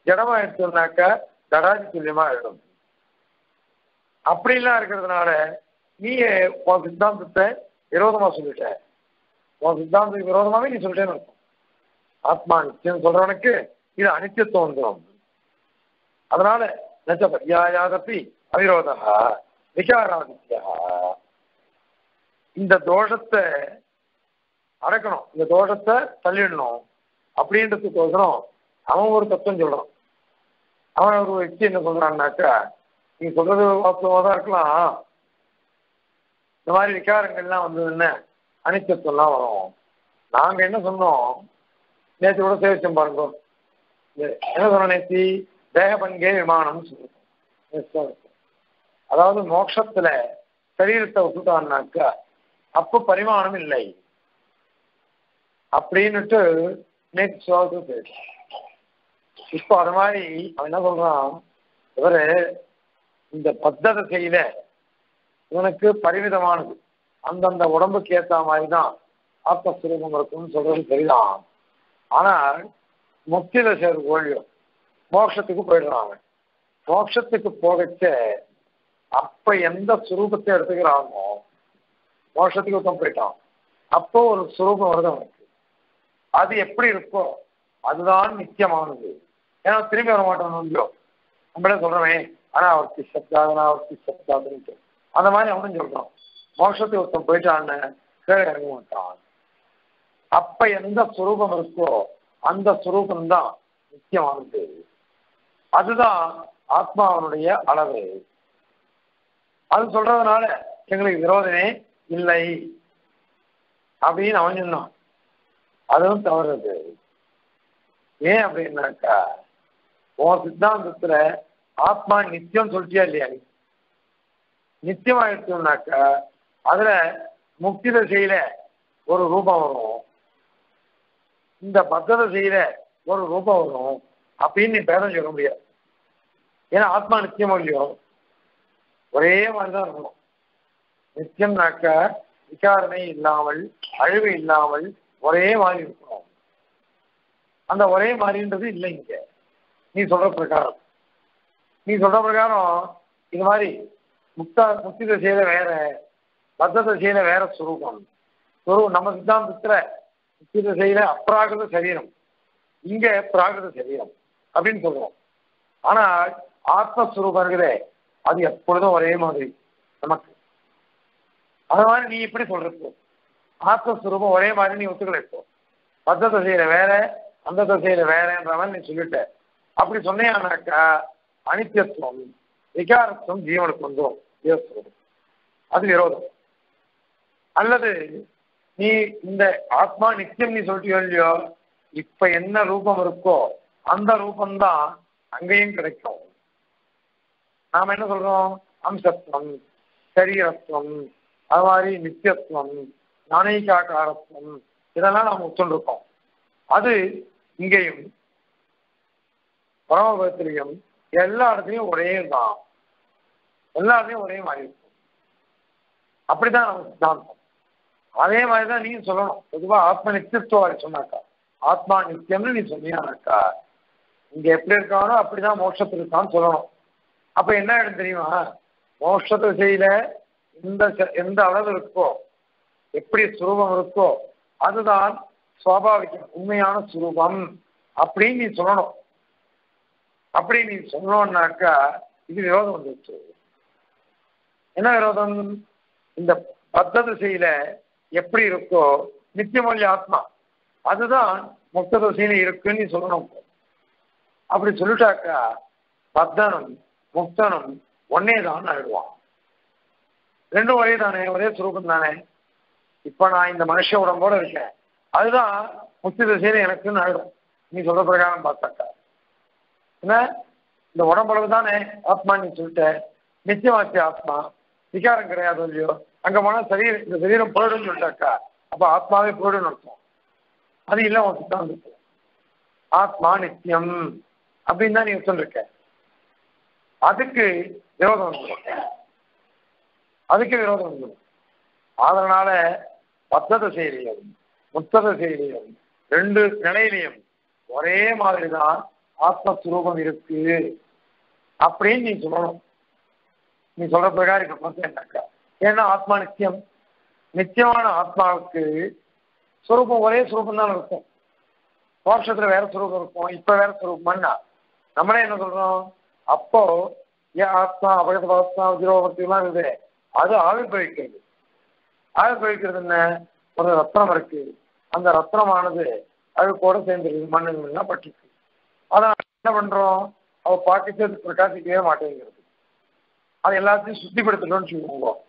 ஜடமாயிடுச்சுனாக்கா ஜடாதி துல்லியமா ஆயிடும். அப்படிலாம் இருக்கிறதுனால நீ உன் சித்தாந்தத்தை விரோதமா சொல்லிட்ட. உன் சித்தாந்தத்துக்கு விரோதமாவே நீ சொல்லிட்டேன்னு இருக்கும். ஆத்மா நித்தியம் சொல்றவனுக்கு இது அனித்தியத்துவம் வந்துடும். அதனால நச்ச பரியாயாதபி அவிரோதகா விகாராதித்யா. இந்த தோஷத்தை அடக்கணும், இந்த தோஷத்தை தள்ளிடணும் அப்படின்றதுக்கோசரம் அவன் ஒரு தத்துவம் சொல்றான். அவன் ஒரு வச்சு என்ன சொல்றான்னாக்கா, நீ சொல்றது வாஸ்தவமா தான் இருக்கலாம், இந்த மாதிரி விகாரங்கள்லாம் வந்ததுன்னு அனித்தியத்துவம்லாம் வரும். நாங்க என்ன சொன்னோம்? நேற்று கூட சேவிச்சம் பாருங்க, देहभंगे विमानम मोक्ष शरीरத்தை விட்டுட்டான்னாக்க அப்ப பரிமாணம் இல்லை அப்படினுட்டு நெக்ஸ்ட் சால்வ் பேசு இப்போ அது மாதிரி அவன் என்ன சொல்றான் இவரே இந்த பத்தத செய்யல உனக்கு பரிமிதமானது அந்தந்த உடம்புக்கு ஏத்த மாதிரி தான் ஆத்ம சுரூபம் இருக்குன்னு சொல்றது சரிதான் ஆனால் முக்தியில சேரும் கோழியும் மோட்சத்துக்கு போயிடுறாங்க மோட்சத்துக்கு போகச்ச அப்ப எந்த சுரூபத்தை எடுத்துக்கிறானோ மோட்சத்துக்கு ஒருத்தன் போயிட்டான் அப்போ ஒரு சுரூபம் வருது அவனுக்கு அது எப்படி இருக்கோ அதுதான் நித்தியமானது ஏன்னா திரும்பி வர மாட்டான் இல்லையோ நம்மளே சொல்றவே ஆனா அவருக்கு சப்தாகனா அவருக்கு சப்தாகன்னு அந்த மாதிரி அவனும் சொல்றான் மோட்சத்துக்கு ஒருத்தன் போயிட்டான்னு கீழே இறங்க மாட்டான் அப்ப எந்த சுரூபம் இருக்கோ அந்த சுரூபம்தான் நித்தியமானது அதுதான் ஆத்மாவனுடைய அளவு அது சொல்றதுனால எங்களுக்கு விரோதமே இல்லை அப்படின்னு அவன் சொன்னான் அதுவும் தவறுது ஏன் அப்படின்னாக்கா உன் சித்தாந்தத்துல ஆத்மா நித்தியம் சொல்லிட்டியா இல்லையா நித்தியம் ஆயிடுச்சோம்னாக்கா அதுல முக்தி தசையில ஒரு ரூபம் வரும் இந்த பத்தத செய்யற ஒரு ரூபம் வரும் அப்படின்னு நீ பேரம் சொல்ல முடியாது ஏன்னா ஆத்மா நித்தியமா இல்லையோ ஒரே மாதிரிதான் இருக்கணும் நித்தியம்னாக்க விசாரணை இல்லாமல் அழிவு இல்லாமல் ஒரே மாதிரி இருக்கணும் அந்த ஒரே மாதிரின்றது இல்லை இங்க நீ சொல்ற பிரகாரம் நீ சொல்ற பிரகாரம் இது மாதிரி முக்தா முக்தித செய்யற வேற பத்தத செய்யற வேற சுரூபம் சுரூபம் நம்ம சித்தாந்தத்துல முக்தித செய்யற அப்ராகிருத சரீரம் இங்க பிராகிருத சரீரம் அப்படின்னு சொல்றோம் ஆனா ஆத்மஸ்வரூபம் இருக்குதே அது எப்பொழுதும் ஒரே மாதிரி நமக்கு அது மாதிரி நீ இப்படி சொல்றப்போ ஆத்மஸ்வரூபம் ஒரே மாதிரி நீ ஒத்துக்கல இப்போ பத்த தசையில வேற அந்த தசையில வேறன்ற மாதிரி நீ சொல்லிட்ட அப்படி சொன்னையானாக்கா அனித்தியத்துவம் விகாரத்துவம் ஜீவனுக்கு வந்தோம் ஜீவஸ்வரூபம் அது விரோதம் அல்லது நீ இந்த ஆத்மா நித்தியம் நீ சொல்லிட்டு இல்லையோ இப்ப என்ன ரூபம் இருக்கோ அந்த ரூபம்தான் அங்கேயும் கிடைக்கும் நாம என்ன சொல்றோம் அம்சத்துவம் சரீரத்துவம் அது மாதிரி நித்தியத்துவம் நாணயக்காரத்துவம் இதெல்லாம் நாம ஒத்துண்டிருக்கோம் அது இங்கேயும் பரமபதத்திலையும் எல்லா இடத்துலையும் ஒரே தான் எல்லா இடத்துலையும் ஒரே மாதிரி இருக்கும் அப்படிதான் நம்ம சித்தாந்தம் அதே மாதிரிதான் நீங்க சொல்லணும் பொதுவா ஆத்ம நித்தியத்துவ சொன்னாக்கா ஆத்மா நித்தியம்னு நீ சொன்னியானாக்கா இங்க எப்படி இருக்கானோ அப்படிதான் மோட்சத்துல இருக்கான்னு சொல்லணும் அப்ப என்ன ஆயிடும் தெரியுமா மோட்சத்தை செய்யல எந்த எந்த அளவு இருக்கோ எப்படி சுரூபம் இருக்கோ அதுதான் சுவாபாவிகம் உண்மையான சுரூபம் அப்படின்னு நீ சொல்லணும் அப்படி நீ சொன்னோம்னாக்கா இது விரோதம் வந்துச்சு என்ன விரோதம் இந்த பத்தது செய்யல எப்படி இருக்கோ நித்தியமொழி ஆத்மா அதுதான் முக்த தசையில இருக்குன்னு சொல்லணும் அப்படி சொல்லிட்டாக்கா பத்தனும் முக்தனும் ஒன்னேதான் ஆயிடுவான் ரெண்டும் ஒரே தானே ஒரே சுரூபம் தானே இப்ப நான் இந்த மனுஷ உடம்போட இருக்கேன் அதுதான் முக்தி தசையில எனக்குன்னு ஆயிடும் நீ சொல்ற பிரகாரம் பார்த்தாக்கா என்ன இந்த உடம்பளவு தானே ஆத்மான்னு நீ சொல்லிட்ட நித்தியமாச்சு ஆத்மா விகாரம் கிடையாது இல்லையோ அங்க போனா சரீரம் இந்த சரீரம் போயிடும்னு சொல்லிட்டாக்கா அப்ப ஆத்மாவே போயிடும்னு அர்த்தம் அது இல்லை உன் சித்தாந்தத்துல ஆத்மா நித்தியம் அப்படின்னு தான் நீ சொல்லிருக்க அதுக்கு விரோதம் வந்துடும் அதுக்கு விரோதம் வந்துடும் அதனால பத்தத செய்தியும் முத்தத செய்தியும் ரெண்டு நிலையிலையும் ஒரே மாதிரிதான் ஆத்மஸ்வரூபம் இருக்கு அப்படின்னு நீ சொல்லணும் நீ சொல்ற பிரகாரம் இப்ப பார்த்தா என்னக்கா ஏன்னா ஆத்மா நித்தியம் நித்தியமான ஆத்மாவுக்கு சுரூபம் ஒரே சுரூபம் தான் இருக்கும் மோட்சத்துல வேற சுரூபம் இருக்கும் இப்ப வேற சுரூபம்னா நம்மளே என்ன சொல்றோம் அப்போ ஏன் ஆத்மா அபகத ஆத்மா உதிரோபத்திலாம் இருக்குது அது ஆவிர்பவிக்கிறது ஆவிர்பவிக்கிறது என்ன ஒரு ரத்னம் இருக்கு அந்த ரத்னமானது அழுக்கோட சேர்ந்துருக்கு மண்ணுலாம் பட்டிருக்கு அதான் என்ன பண்றோம் அவ பாக்கிட்டு அது பிரகாசிக்கவே மாட்டேங்கிறது அது எல்லாத்தையும் சுத்திப்படுத்தணும்னு சொல்லுவோம்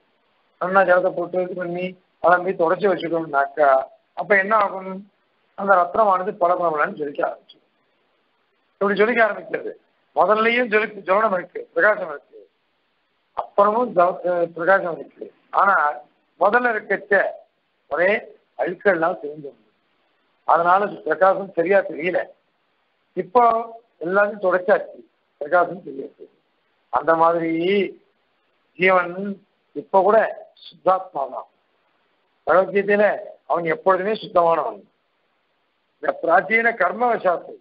நல்லா ஜலத்தை போட்டு இது பண்ணி அதன்பி தொடச்சி வச்சுட்டோம்னாக்கா அப்ப என்ன ஆகும் அந்த ரத்னமானது பல பலன்னு ஜொலிக்க ஆரம்பிச்சு இப்படி ஜொலிக்க ஆரம்பிக்கிறது. முதல்லையும் ஜொலிக்க ஜொலனம் இருக்கு, பிரகாசம் இருக்கு, அப்புறமும் பிரகாசம் இருக்கு. ஆனா முதல்ல இருக்க ஒரே அழுக்கெல்லாம் தெரிஞ்சு அதனால பிரகாசம் சரியா தெரியல. இப்போ எல்லாத்தையும் தொடச்சாச்சு, பிரகாசம் தெரியாது. அந்த மாதிரி ஜீவன் இப்ப கூட சுத்தாத்மா தான். பகவத்கீதையில அவன் எப்பொழுதுமே சுத்தமானவன். இந்த பிராச்சீன கர்ம வசாத்து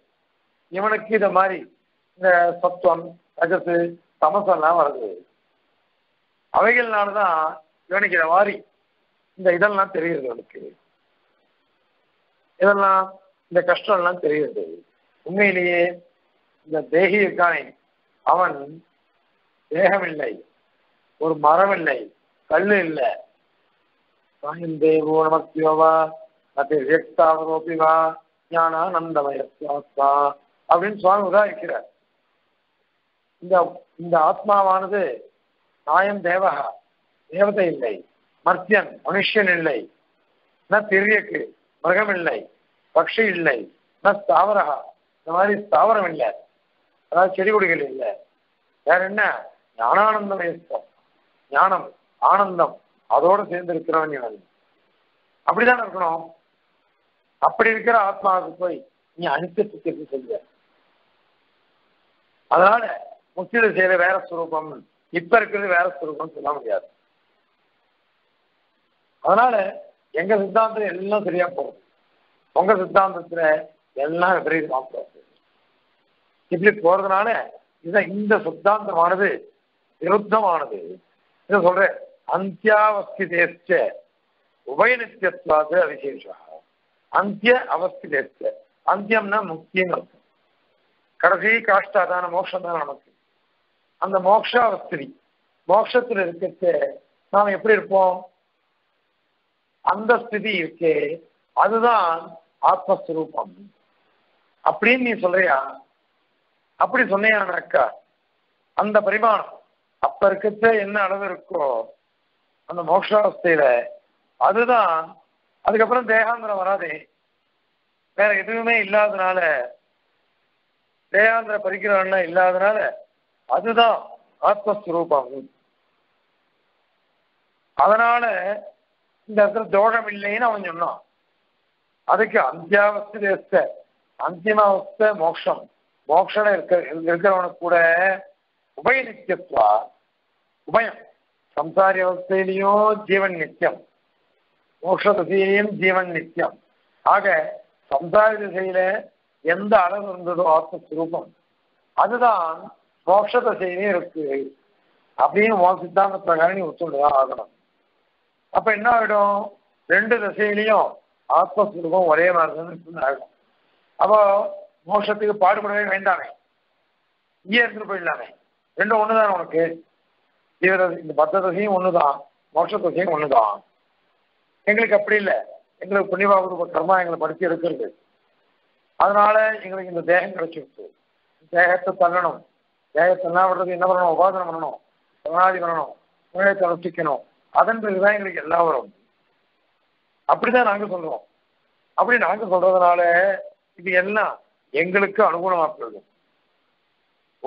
இவனுக்கு இத மாதிரி இந்த சத்துவம் ரஜசு தமசம் எல்லாம் வருது. அவைகள்னாலதான் இவனுக்கு இத மாதிரி இந்த இதெல்லாம் தெரியுது, இவனுக்கு இதெல்லாம் இந்த கஷ்டம் எல்லாம் தெரியுது. உண்மையிலேயே இந்த தேகி இருக்கானே அவன் தேகம் இல்லை, ஒரு மரம் இல்லை, கல்லு இல்லை. தேவோ நமஸ்தியோவா வியக்தாவரோபிவா ஞானானந்தமயஸ்வா அப்படின்னு சுவாமி உதாரிக்கிறார். இந்த இந்த ஆத்மாவானது நாயம் தேவகா தேவதை இல்லை, மர்த்தியன் மனுஷன் இல்லை, ந திரியக்கு மிருகம் இல்லை, பக்ஷி இல்லை, ந ஸ்தாவரகா இந்த மாதிரி ஸ்தாவரம் இல்லை, அதாவது செடி கொடிகள் இல்லை. வேற என்ன ஞானானந்தமயஸ்வம், ஞானம் ஆனந்தம் அதோட சேர்ந்து இருக்கிறவன் இவன். அப்படிதான் இருக்கணும். அப்படி இருக்கிற ஆத்மாவுக்கு போய் நீ அனுப்பித்து சொல்ற. அதனால முக்தியில செய்யற வேற ஸ்வரூபம், இப்ப இருக்கிறது வேற ஸ்வரூபம் சொல்ல முடியாது. அதனால எங்க சித்தாந்தத்துல எல்லாம் சரியா போகுது, உங்க சித்தாந்தத்துல எல்லாம் விபரீதமா போகுது. இப்படி போறதுனால இதுதான் இந்த சித்தாந்தமானது விருத்தமானது. இதை சொல்றேன் அந்தியாவஸ்திதேச்ச உபயநித்தியத்வாது அவிசேஷா. அந்திய அவஸ்திதேச்ச அந்தியம்னா முக்தின்னு அர்த்தம். கடைசி காஷ்டாதான மோட்சம் தானே நமக்கு. அந்த மோக்ஷாவஸ்தி மோட்சத்துல இருக்கிறது நாம் எப்படி இருப்போம், அந்த ஸ்திதி இருக்கே அதுதான் ஆத்மஸ்வரூபம் அப்படின்னு நீ சொல்றியா? அப்படி சொன்னியானாக்கா அந்த பரிமாணம் அப்ப இருக்கிறது என்ன அளவு இருக்கோ அந்த மோட்சாவஸ்தையில அதுதான். அதுக்கப்புறம் தேகாந்திரம் வராதே, வேற எதுவுமே இல்லாதனால தேகாந்திர பரிகிரகம்னா இல்லாதனால அதுதான் ஆத்மஸ்வரூபம். அதனால இந்த இடத்துல தோஷம் இல்லைன்னு அவன் சொன்னான். அதுக்கு அந்தியாவஸ்த அந்தியமாவஸ்த மோட்சம் மோட்சம் இருக்க இருக்கிறவனுக்கு கூட உபய நித்தியத்துவா உபயம். சம்சாரி அவஸ்தையிலையும் ஜீவன் நித்தியம், மோட்ச திசையிலையும் ஜீவன் நித்தியம். ஆக சம்சாரி திசையில எந்த அளவு இருந்ததோ ஆத்மஸ்வரூபம் அதுதான் மோட்ச திசையிலையும் இருக்கு அப்படின்னு உன் சித்தாந்த பிரகாரம் நீ ஒத்துழைதான் ஆகணும். அப்ப என்ன ஆகிடும், ரெண்டு திசையிலையும் ஆத்மஸ்வரூபம் ஒரே மாதிரி ஆகிடும். அப்போ மோட்சத்துக்கு பாடுபடவே வேண்டாமே, இங்கே இருந்து போயிடலாமே. ரெண்டும் ஒண்ணுதான் உனக்கு, இந்த பத்த தசையும் ஒண்ணுதான், மோட்ச தசையும் ஒண்ணுதான். எங்களுக்கு அப்படி இல்லை, எங்களுக்கு புண்ணியபாப கர்மா எங்களை படிச்சு எடுக்கிறது. அதனால எங்களுக்கு இந்த தேகம் கிடைச்சிருக்கு. தேகத்தை தள்ளணும், தேகத்தை என்ன பண்றது, என்ன பண்ணணும், உபாசனம் பண்ணணும், சரணாதி பண்ணணும், உலகத்தை அனுஷ்டிக்கணும். அதன் பிறகுதான் எங்களுக்கு எல்லாம் வரும். அப்படிதான் நாங்க சொல்றோம். அப்படி நாங்க சொல்றதுனால இது எல்லாம் எங்களுக்கு அனுகூலமா போயிடும்,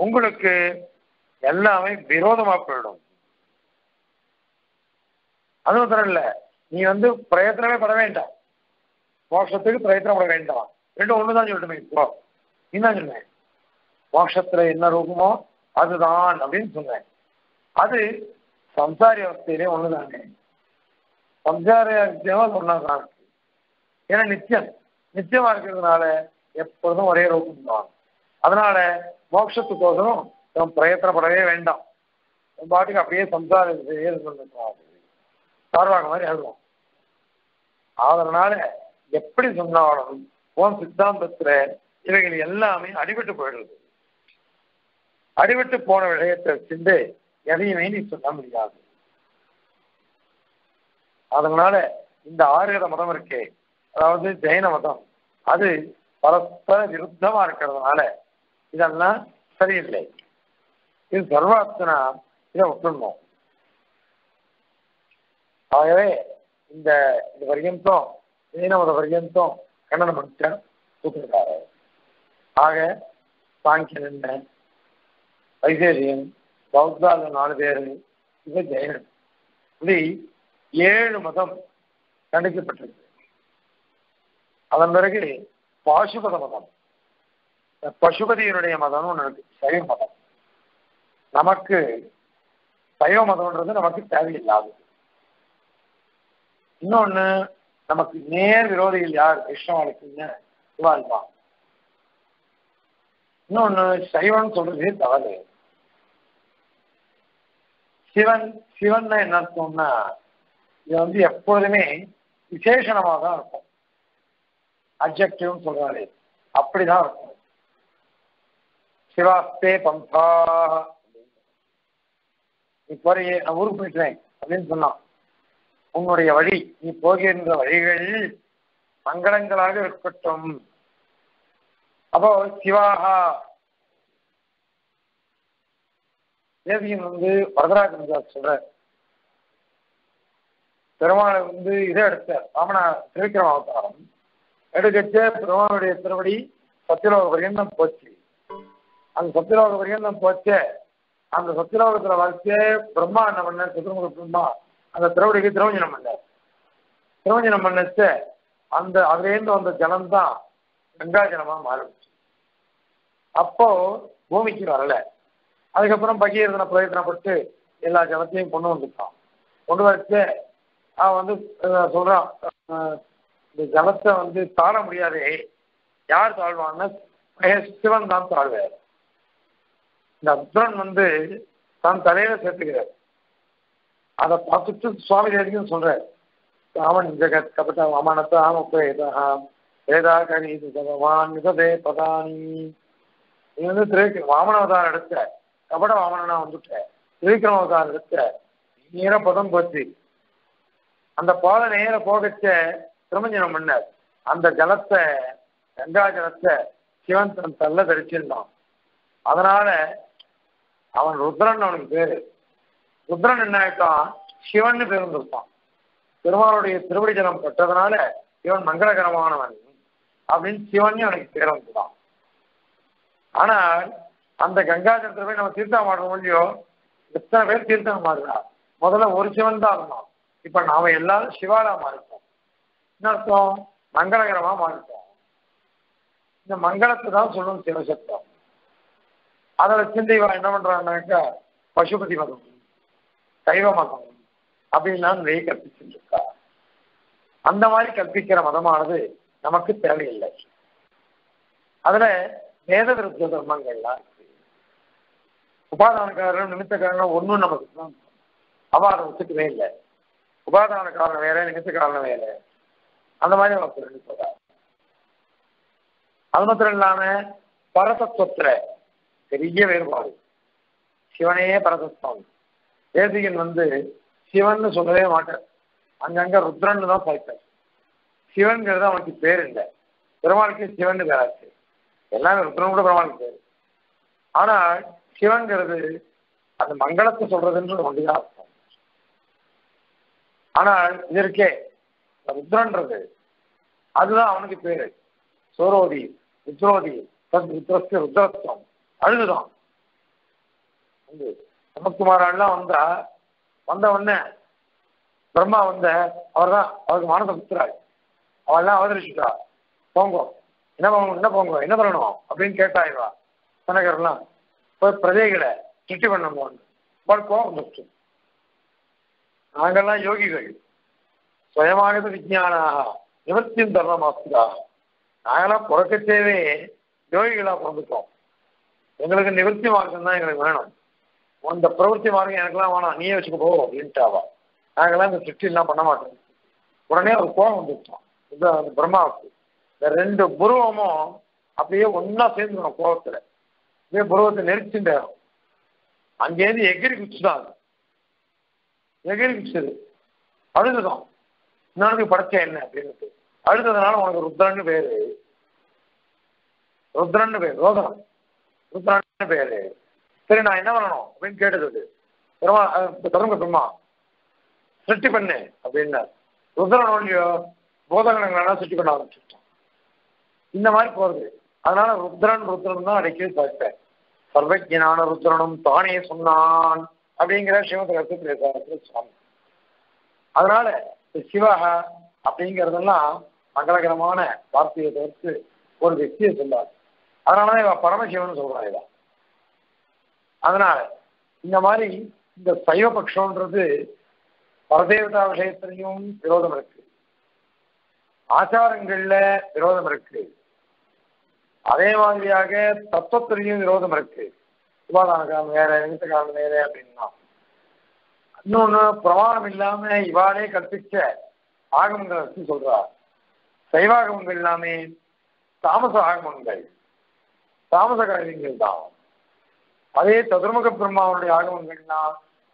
உங்களுக்கு எல்லாமே விரோதமா போயிடும். அதுவும் தர இல்லை, நீ வந்து பிரயத்தனமே பட வேண்டாம், மோட்சத்துக்கு பிரயத்தனம் பட வேண்டாம். ரெண்டும் ஒண்ணுதான் சொல்லட்டுமே. இப்போ என்னதான் சொன்னேன், மோட்சத்துல என்ன ரூபமோ அதுதான் அப்படின்னு சொன்னேன். அது சம்சாரி அவஸ்தையிலே ஒண்ணுதானே, சம்சாரி அவஸ்தையோ ஒன்னாதான் இருக்கு. ஏன்னா நித்தியம் நித்தியமா இருக்கிறதுனால எப்பொழுதும் ஒரே ரூபம் தான். அதனால மோட்சத்துக்கோசரம் இவன் பிரயத்தனப்படவே வேண்டாம். பாட்டுக்கு அப்படியே சம்சார சார்பாக மாதிரி ஆகும். அதனால எப்படி சொன்னாலும் உன் சித்தாந்தத்துல இவைகள் எல்லாமே அடிபட்டு போயிடுறது. அடிபட்டு போன விடயத்தை வச்சுட்டு எதையுமே நீ சொல்ல முடியாது. அதனால இந்த ஆரியத மதம் இருக்கே, அதாவது ஜெயின மதம், அது பரஸ்பர விருத்தமா இருக்கிறதுனால இதெல்லாம் சரியில்லை. இது சர்வார்த்தனா இதை ஒட்டுணும். ஆகவே இந்த இது பர்யந்தம் ஜெயினமத பர்யந்தம் கண்ணனம் பண்ணிட்டார். ஆக சாங்கியன் வைசேரியன் பௌத்தால நாலு பேர் இவ ஜெயனன் இப்படி ஏழு மதம் கண்டிக்கப்பட்டிருக்கு. அதன் பிறகு பாசுபத மதம் பசுபதியினுடைய மதம்னு ஒன்று இருக்கு சைவ மதம். நமக்கு சைவ மதம்ன்றது நமக்கு தேவையில்லாது. இன்னொன்னு நமக்கு நேர் விரோதிகள் யார் வைஷ்ணவனுக்குன்னு இவாழ்வான். இன்னொன்னு சைவன் சொல்றதே தவறு. சிவன் சிவன்னா என்ன அர்த்தம்னா இது வந்து எப்போதுமே விசேஷணமாக தான் இருக்கும். அப்ஜெக்டிவ் சொல்றாரு அப்படிதான் இருக்கும். சிவாஸ்தே பம்பா நீ போறியே நான் ஊருக்கு போயிட்டேன் அப்படின்னு சொன்னான். உன்னுடைய வழி நீ போகின்ற வழிகள் மங்களங்களாக இருக்கட்டும். அப்போ சிவாகா தேவியன் வந்து வரதராஜ சொல்ற பெருமாளை வந்து இதை எடுத்தார் ராமனா திருவிக்கிரம அவதாரம் எடுக்கச்ச பெருமாளுடைய திருவடி சத்தியலோக பரியந்தம் போச்சு. அந்த சத்தியலோக பரியந்தம் போச்சு. அந்த சத்தியலோகத்துல வாழ்க்கைய பிரம்மா என்ன பண்ண சதுரமுக பிரம்மா அந்த திருவடிக்கு திரவஞ்சனம் பண்ணார். திரவஞ்சனம் பண்ணச்ச அந்த அதுலேருந்து வந்த ஜலம்தான் கங்கா ஜலமா மாறிடுச்சு. அப்போ பூமிக்கு வரல. அதுக்கப்புறம் பகீரதனை பிரயத்தனப்பட்டு எல்லா ஜலத்தையும் கொண்டு வந்துட்டான். கொண்டு வச்சு அவன் வந்து சொல்றான் இந்த ஜலத்தை வந்து தாழ முடியாது. யார் தாழ்வான்னு சிவன் தான் தாழ்வார். இந்த அர்ஜுனன் வந்து தான் தலையில சேர்த்துக்கிறார். அதை பார்த்துட்டு சுவாமி தேவிக்கும் சொல்றார் அவன் ஜெகத் கபட்ட அமானத்தை ஆம வேதா கணி பகவான் மிகவே பதானி. நீ வந்து திரு வாமனவதாரம் எடுத்த கபட வாமனா வந்துட்ட திருவிக்கிரம அவதாரம் எடுத்த நேர பதம் போச்சு. அந்த பாத நேர போகச்ச திருமஞ்சனம் பண்ணார். அந்த ஜலத்தை கங்கா ஜலத்தை சிவன் தன் தள்ள தரிச்சிருந்தான். அதனால அவன் ருத்ரன் அவனுக்கு பேரு. ருத்ரன் என்ன ஆயிட்டான் சிவன் பேர் இருந்திருப்பான். பெருமாளுடைய திருவடி ஜலம் பட்டதுனால இவன் மங்களகரமானவன் அப்படின்னு சிவன் அவனுக்கு பேர் வந்துதான். ஆனால் அந்த கங்காஜலத்துல போய் நம்ம தீர்த்தம் ஆடுறோம் இல்லையோ எத்தனை பேர் தீர்த்தம் ஆடுறா. முதல்ல ஒரு சிவன் தான் இருந்தான். இப்ப நாம எல்லாரும் சிவாலா மாறிட்டோம். என்ன அர்த்தம் மங்களகரமா மாறிட்டோம். இந்த மங்களத்தை தான் சொல்லணும் சிவசப்தம். அதோட சிந்தை இவன் என்ன பண்றான்னாக்கா பசுபதி மதம் சைவ மதம் அப்படின்லாம் நிறைய கற்பிச்சுட்டு இருக்கா. அந்த மாதிரி கற்பிக்கிற மதமானது நமக்கு தேவையில்லை. அதுல வேத விருத்த தர்மங்கள்லாம் உபாதான காரணம் நிமித்த காரணம் ஒன்றும் நமக்கு அபாரம் ஒத்துக்கவே இல்லை. உபாதான காரணம் வேற நிமித்த காரணம் வேற அந்த மாதிரி நமக்கு சொல்ற. அது மாத்திரம் இல்லாம பரதத்துவத்துல பெரிய வேறுபாடு. சிவனே பரதத்துவம். வேதிகன் வந்து சிவன் சொல்லவே மாட்டார். அங்கங்க ருத்ரன்னு தான் பார்த்தார். சிவன்கிறது அவனுக்கு பேர் இல்லை. பெருமாளுக்கு சிவன் பேராச்சு. எல்லாமே ருத்ரன் கூட பெருமாளுக்கு பேர். ஆனால் சிவன்கிறது அது மங்களத்தை சொல்றதுன்னு ஒன்றுதான் அர்த்தம். ஆனால் இதற்கே ருத்ரன்றது அதுதான் அவனுக்கு பேரு. சோரோதி ருத்ரோதி தத் ருத்ரஸ்து ருத்ரத்துவம் அதுதான். சமத்குமாரெல்லாம் வந்தா வந்த உடனே பிரம்மா வந்த அவர் தான் அவருக்கு மானச புத்திராள் அவெல்லாம் அவதரிச்சுட்டா போங்கோ என்ன போங்க என்ன போங்க என்ன பண்ணணும் அப்படின்னு கேட்டாயிடுவா. சொன்னகரெல்லாம் போய் பிரஜைகளை திருட்டி பண்ணணும் கோபம் வந்துச்சு. நாங்கள்லாம் யோகிகள் சுயமானது விஜயானாக நிவர்த்தியும் தர்மமாஸ்தா. நாங்களாம் பிறக்கச்சேவே யோகிகளா பிறந்துட்டோம். எங்களுக்கு நிவர்த்தி மார்க்கம் தான் எங்களுக்கு வேணும். அந்த பிரவர்த்தி மார்க்கம் எனக்குலாம் வேணாம் நீயே வச்சுக்க போ அப்படின்ட்டாவா. நாங்கள்லாம் இந்த திருஷ்டிலாம் பண்ண மாட்டோம். உடனே ஒரு கோபம் வந்துட்டோம். இது அந்த பிரம்மாவுக்கு இந்த ரெண்டு புருவமும் அப்படியே ஒன்னா சேர்ந்துடும் கோபத்துல. அப்படியே புருவத்தை நெரிச்சுட்டாரு. அங்கேருந்து எகிரி குச்சுதான் அது. எகிரி குச்சது அழுதுதான். இன்னொன்று படைச்ச என்ன அப்படின்ட்டு அழுததுனால உனக்கு ருத்ரன்னு பேரு. ருத்ரன்னு பேர் ரோதனம் ருத்ரன்னு பேரு. சரி நான் என்ன பண்ணணும் அப்படின்னு கேட்டது பெருமா தொடங்க பெருமா சிருஷ்டி பண்ணு அப்படின்னா ருத்ரன் ஒன்றியோ போதகணங்களெல்லாம் சிருஷ்டி பண்ண ஆரம்பிச்சுட்டான். இந்த மாதிரி போறது रुद्रन रुद्रन अड़के पार्टन सर्वज्ञान रुद्रन ताने अभी शिव स्वामी शिव अभी मंगलकर वार्त और व्यक्तिया परमशिवन इतमारी शैव पक्ष परदेवता विषय विरोधम आचार विरोधम तत्व विरोधम इवादान वेरे अब इन प्रमाणम इवाड़े कल्पिच आगम शैवागम तामस आगम तामस अरे चतुर्मुख ब्रह्मा आगम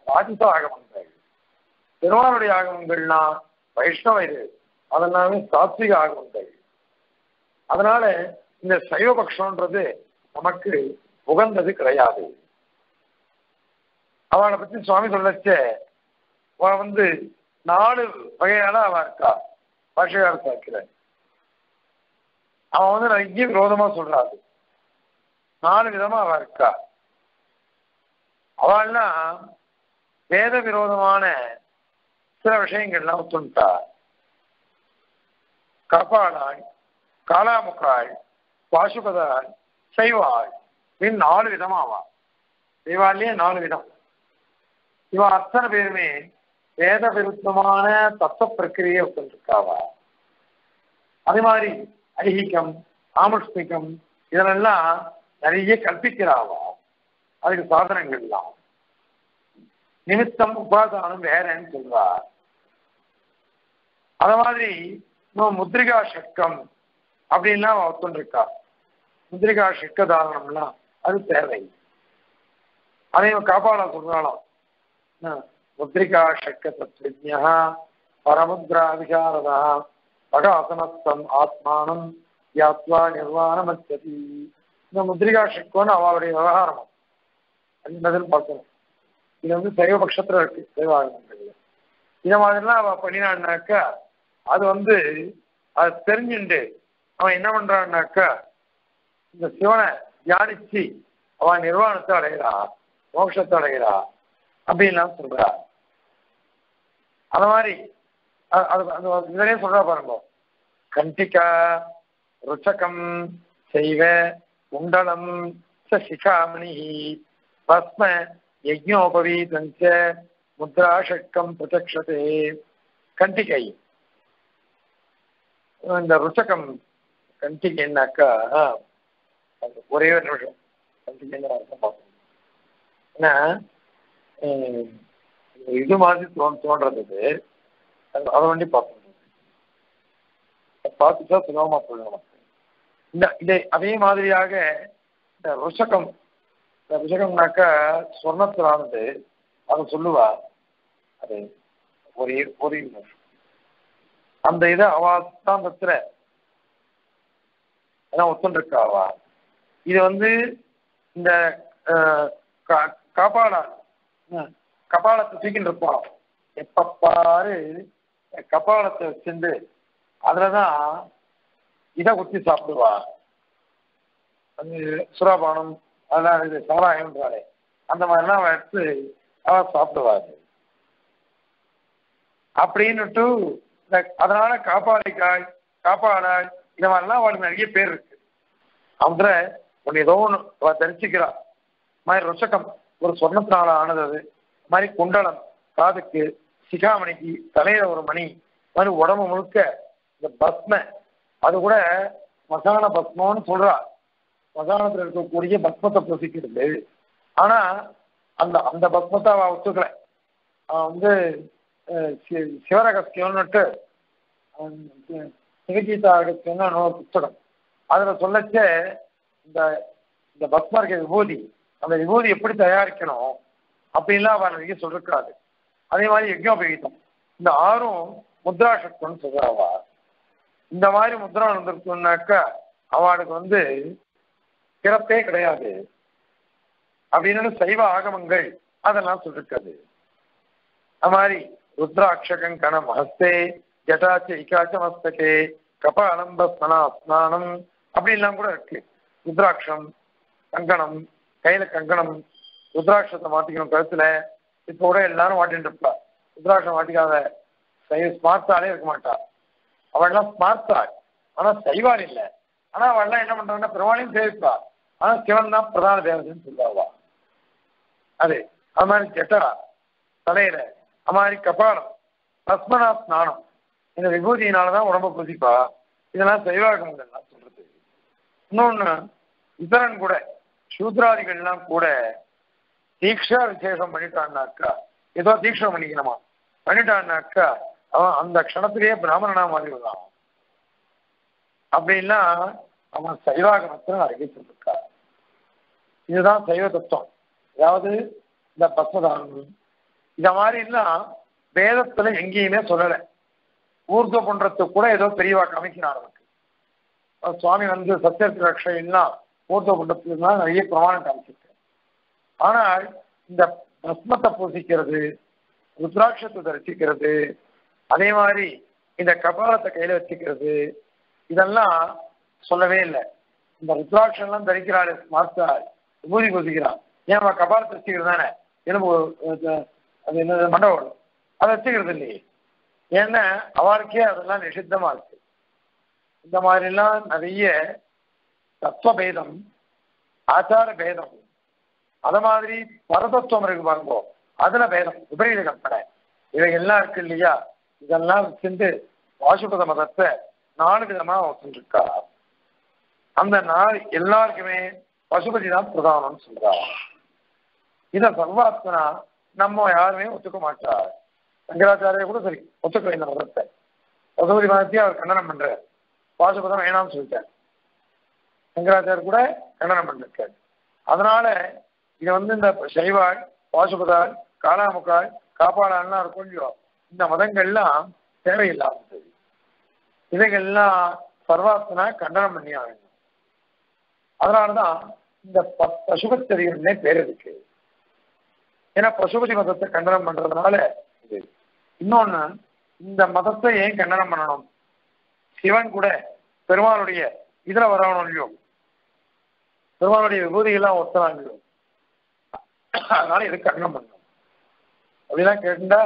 राजस आगम आगम वैष्णव सात्विक आगम शैव पक्ष नमक उगंद पी स्वामी नालु वगैरह भाषार नरिया विरोधमा नालु विधमा वेद विरोधान सब विषय कपाड़ा कालामुका वाशुपद नालु विधमा शैवाले नालु विधम इव अतने वेद विरुद्ध तत्व प्रक्रिया अदारी ऐहिकम आमस्मिकम नरिया कल्पिक्रावा अगर साधन निमित्त उपादान वेरे मुद्रिका शक्कम अब मुद्रिका शक्क दारण अभी का मुद्रिका शक्क तत्वज्ञ परमुद्रा विशारद भगासनस्थम आत्मान यात्वा निर्वाणमच्छति मुद्रिका शक्को व्यवहार पार्कण शैव पक्ष पड़ना अवनिटी निर्वाणते अड़ेरा मोक्षते अड़ेरा अब पांग कंटिका रुचकम उंडलम शिखामणि भस्म यज्ञोपवीत मुद्राशक् प्रचक्षते कंटिक रुचक कंटिक इतमी तोन्दी पापा सुलभमा ऋषक ऋषक स्वर्ण अंदवा कपाल कपाल कुछ सापड़वा सुरापान सारायम अंदमि सापड़ा अब कापाड़े धरिका रुचक और स्वर्ण आनदी कुंडलम कािखामणि की तल और मणि मारे उड़ मुझे भस्म अदूड मसान भस्मु मसानूर भस्मते प्रसिद्ध आना अंद भस्मता वो शिवरहस्यम पुस्तक अल्ले भस्म विभूति अंत विभूति एप्ली तयारो अब अदार यज्ञोपीत मुद्राशक्वा इतमी मुद्रा किरपे कड़िया शैव आगम अदारी रुद्राक्षक हस्ते जटाच इकाच मस्तके कपालंब स्नान अब रुद्राक्षम कंगणम कई कंगणम रुद्राक्षते மாட்டிக்கணும் கழுத்துல இப்போ கூட எல்லாரும் மாட்டிட்டு இருப்பா रुद्राक्षम மாட்டிக்காத சைவ ஸ்மார்ட்டாலே இருக்க மாட்டா அவளலாம் ஸ்மார்ட்டா ஆனா சைவார் இல்ல ஆனா அவளலாம் என்ன பண்றாங்கன்னா பெருமாளையும் சேவிப்பா ஆனா சிவன் தான் பிரதான தேவதைன்னு சொல்லுவா அது அமாரி ஜடா தலையில அமாரி கபாலம் பஸ்மனா ஸ்நானம் இந்த விபூதியினால தான் உடம்ப புதிப்பா இதெல்லாம் சைவாக முடியல சொல்றது இன்னொன்னு இதரன் கூட சூத்ராதிகள்லாம் கூட தீட்சா விசேஷம் பண்ணிட்டான்னாக்கா ஏதோ தீட்சை பண்ணிக்கணுமா பண்ணிட்டான்னாக்கா அவன் அந்த க்ஷணத்திலேயே பிராமணனா மாறிவிடுவான் அப்படின்னா அவன் சைவாகமத்தில் அறிவிச்சிருக்கா இதுதான் சைவ தத்துவம் அதாவது இந்த பஸ்மதானம் இத மாதிரிலாம் வேதத்துல எங்கேயுமே சொல்லலை ஊர்ஜ பண்றதுக்கு கூட ஏதோ பெரியவா கமிக்கிறார் அவருக்கு சுவாமி வந்து சத்தியத்திர ரட்சைன்னா ஊர்ஜ பண்றதுக்கு தான் நிறைய பிரமாணம் காமிச்சிருக்காரு ஆனால் இந்த பஸ்மத்தை பூசிக்கிறது ருத்ராட்சத்தை தரிசிக்கிறது அதே மாதிரி இந்த கபாலத்தை கையில வச்சுக்கிறது இதெல்லாம் சொல்லவே இல்லை இந்த ருத்ராட்சம் எல்லாம் தரிக்கிறாரு ஸ்மார்த்தா விபூதி பூசிக்கிறான் ஏன் கபாலத்தை வச்சுக்கிறது தானே எலும்பு அது என்னது மண்டபம் அதை வச்சுக்கிறது இல்லையே ஏன்னா அவருக்கே அதெல்லாம் நிஷித்தமா இருக்கு இந்த மாதிரிலாம் நிறைய தத்துவபேதம் ஆச்சார பேதம் அத மாதிரி பரதத்துவம் இருக்கு பாருங்க அதுல பேதம் விபரீத கற்பனை இவையெல்லாம் இருக்கு இல்லையா இதெல்லாம் சேர்ந்து வாசுபத மதத்தை நாலு விதமா வச்சுருக்கா அந்த நாள் எல்லாருக்குமே பசுபதி தான் பிரதானம்னு சொல்றாங்க இதை சர்வாத்மனா நம்ம யாருமே ஒத்துக்க மாட்டார் சங்கராச்சாரிய கூட சரி ஒத்துக்க இந்த மதத்தை பசுபதி மதத்தையும் அவர் கண்டனம் பண்றாரு பாசுபதம் வேணாம்னு சொல்லிட்டார் சங்கராச்சாரிய கூட கண்டனம் பண்ணிருக்காரு அதனால இது வந்து இந்த சைவாள் பாசுபதாள் காளாமுக்காள் காப்பாளாள்லாம் இருக்கும் இல்லையோ இந்த மதங்கள்லாம் தேவையில்லாதது இதைகள்லாம் சர்வாத்மனா கண்டனம் பண்ணி ஆகணும் அதனாலதான் இந்த பசுபத்தரியம்னே பேர் இருக்கு ஏன்னா பசுபதி மதத்தை கண்டனம் பண்றதுனால இது இன்னொன்னு இந்த மதத்தை ஏன் கண்டனம் பண்ணணும் சிவன் கூட பெருமாளுடைய இதுல வரணும் இல்லையோ பெருமாளுடைய விபூதியெல்லாம் ஒத்தலாம் இல்லையோ அதனால இது கண்டனம் பண்ணணும் அப்படிலாம் கேட்டா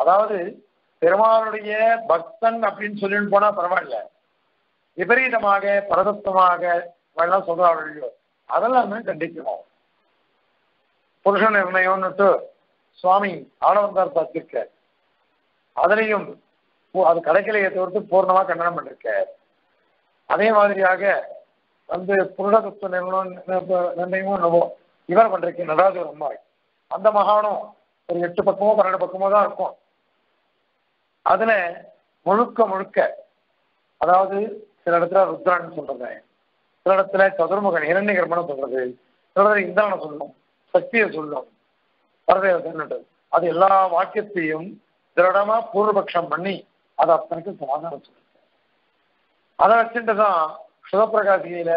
அதாவது பெருமாளுடைய பக்தன் அப்படின்னு சொல்லிட்டு போனா பரவாயில்ல விபரீதமாக பரதத்துவமாக எல்லாம் சொல்றாள் இல்லையோ அதெல்லாமே கண்டிக்கணும் புருஷ நிர்ணயம்னுட்டு சுவாமி ஆனவந்தார் பார்த்திருக்க அதுலையும் அது கடைக்கலையை தவிர்த்து பூர்ணமா கண்டனம் பண்ணிருக்க அதே மாதிரியாக வந்து புருஷ தத்துவ நிர்ணயமும் நவோ இவர் பண்றேன் நடராஜ பெருமாள் அந்த மகானும் ஒரு எட்டு பக்கமோ பன்னெண்டு பக்கமோ தான் இருக்கும் அதுல முழுக்க முழுக்க அதாவது சில இடத்துல ருத்ரான்னு சொல்றது சில இடத்துல சதுர்முகன் இரண்ய கர்மன்னு சொல்றது சில இடத்துல இந்திரனை சொல்லணும் சக்தியை சொல்லும் பரதேவன் அது எல்லா வாக்கியத்தையும் திருடமா பூர்வபக்ஷம் பண்ணி அதை அத்தனைக்கு சமாதானம் சொல்லிருக்க அதை வச்சுட்டுதான் சுதப்பிரகாசியில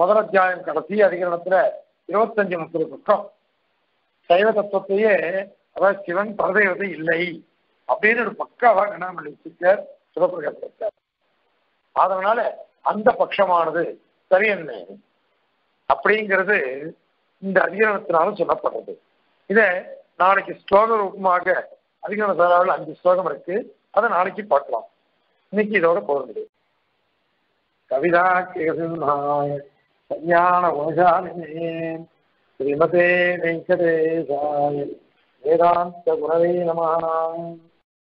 முதல் அத்தியாயம் கடைசி அதிகரணத்துல இருபத்தஞ்சு முப்பது பக்கம் சைவ தத்துவத்தையே அதாவது சிவன் பரதேவதை இல்லை அப்படின்னு ஒரு பக்காவா கண்ணாம வச்சிருக்க சுதப்பிரகாச அதனால அந்த பட்சமானது சரியன்மை அப்படிங்கிறது இந்த அதிகரணத்தினாலும் சொல்லப்படுறது இதை நாளைக்கு ஸ்லோக ரூபமாக அதிகரண சாராவில் அஞ்சு ஸ்லோகம் இருக்கு அதை நாளைக்கு பார்க்கலாம் இன்னைக்கு இதோட போகிறது கவிதா கேசிம்ஹாய கல்யாண கோஷாலினே ஸ்ரீமதே வெங்கடேசாய வேதாந்த குரவே நமஹ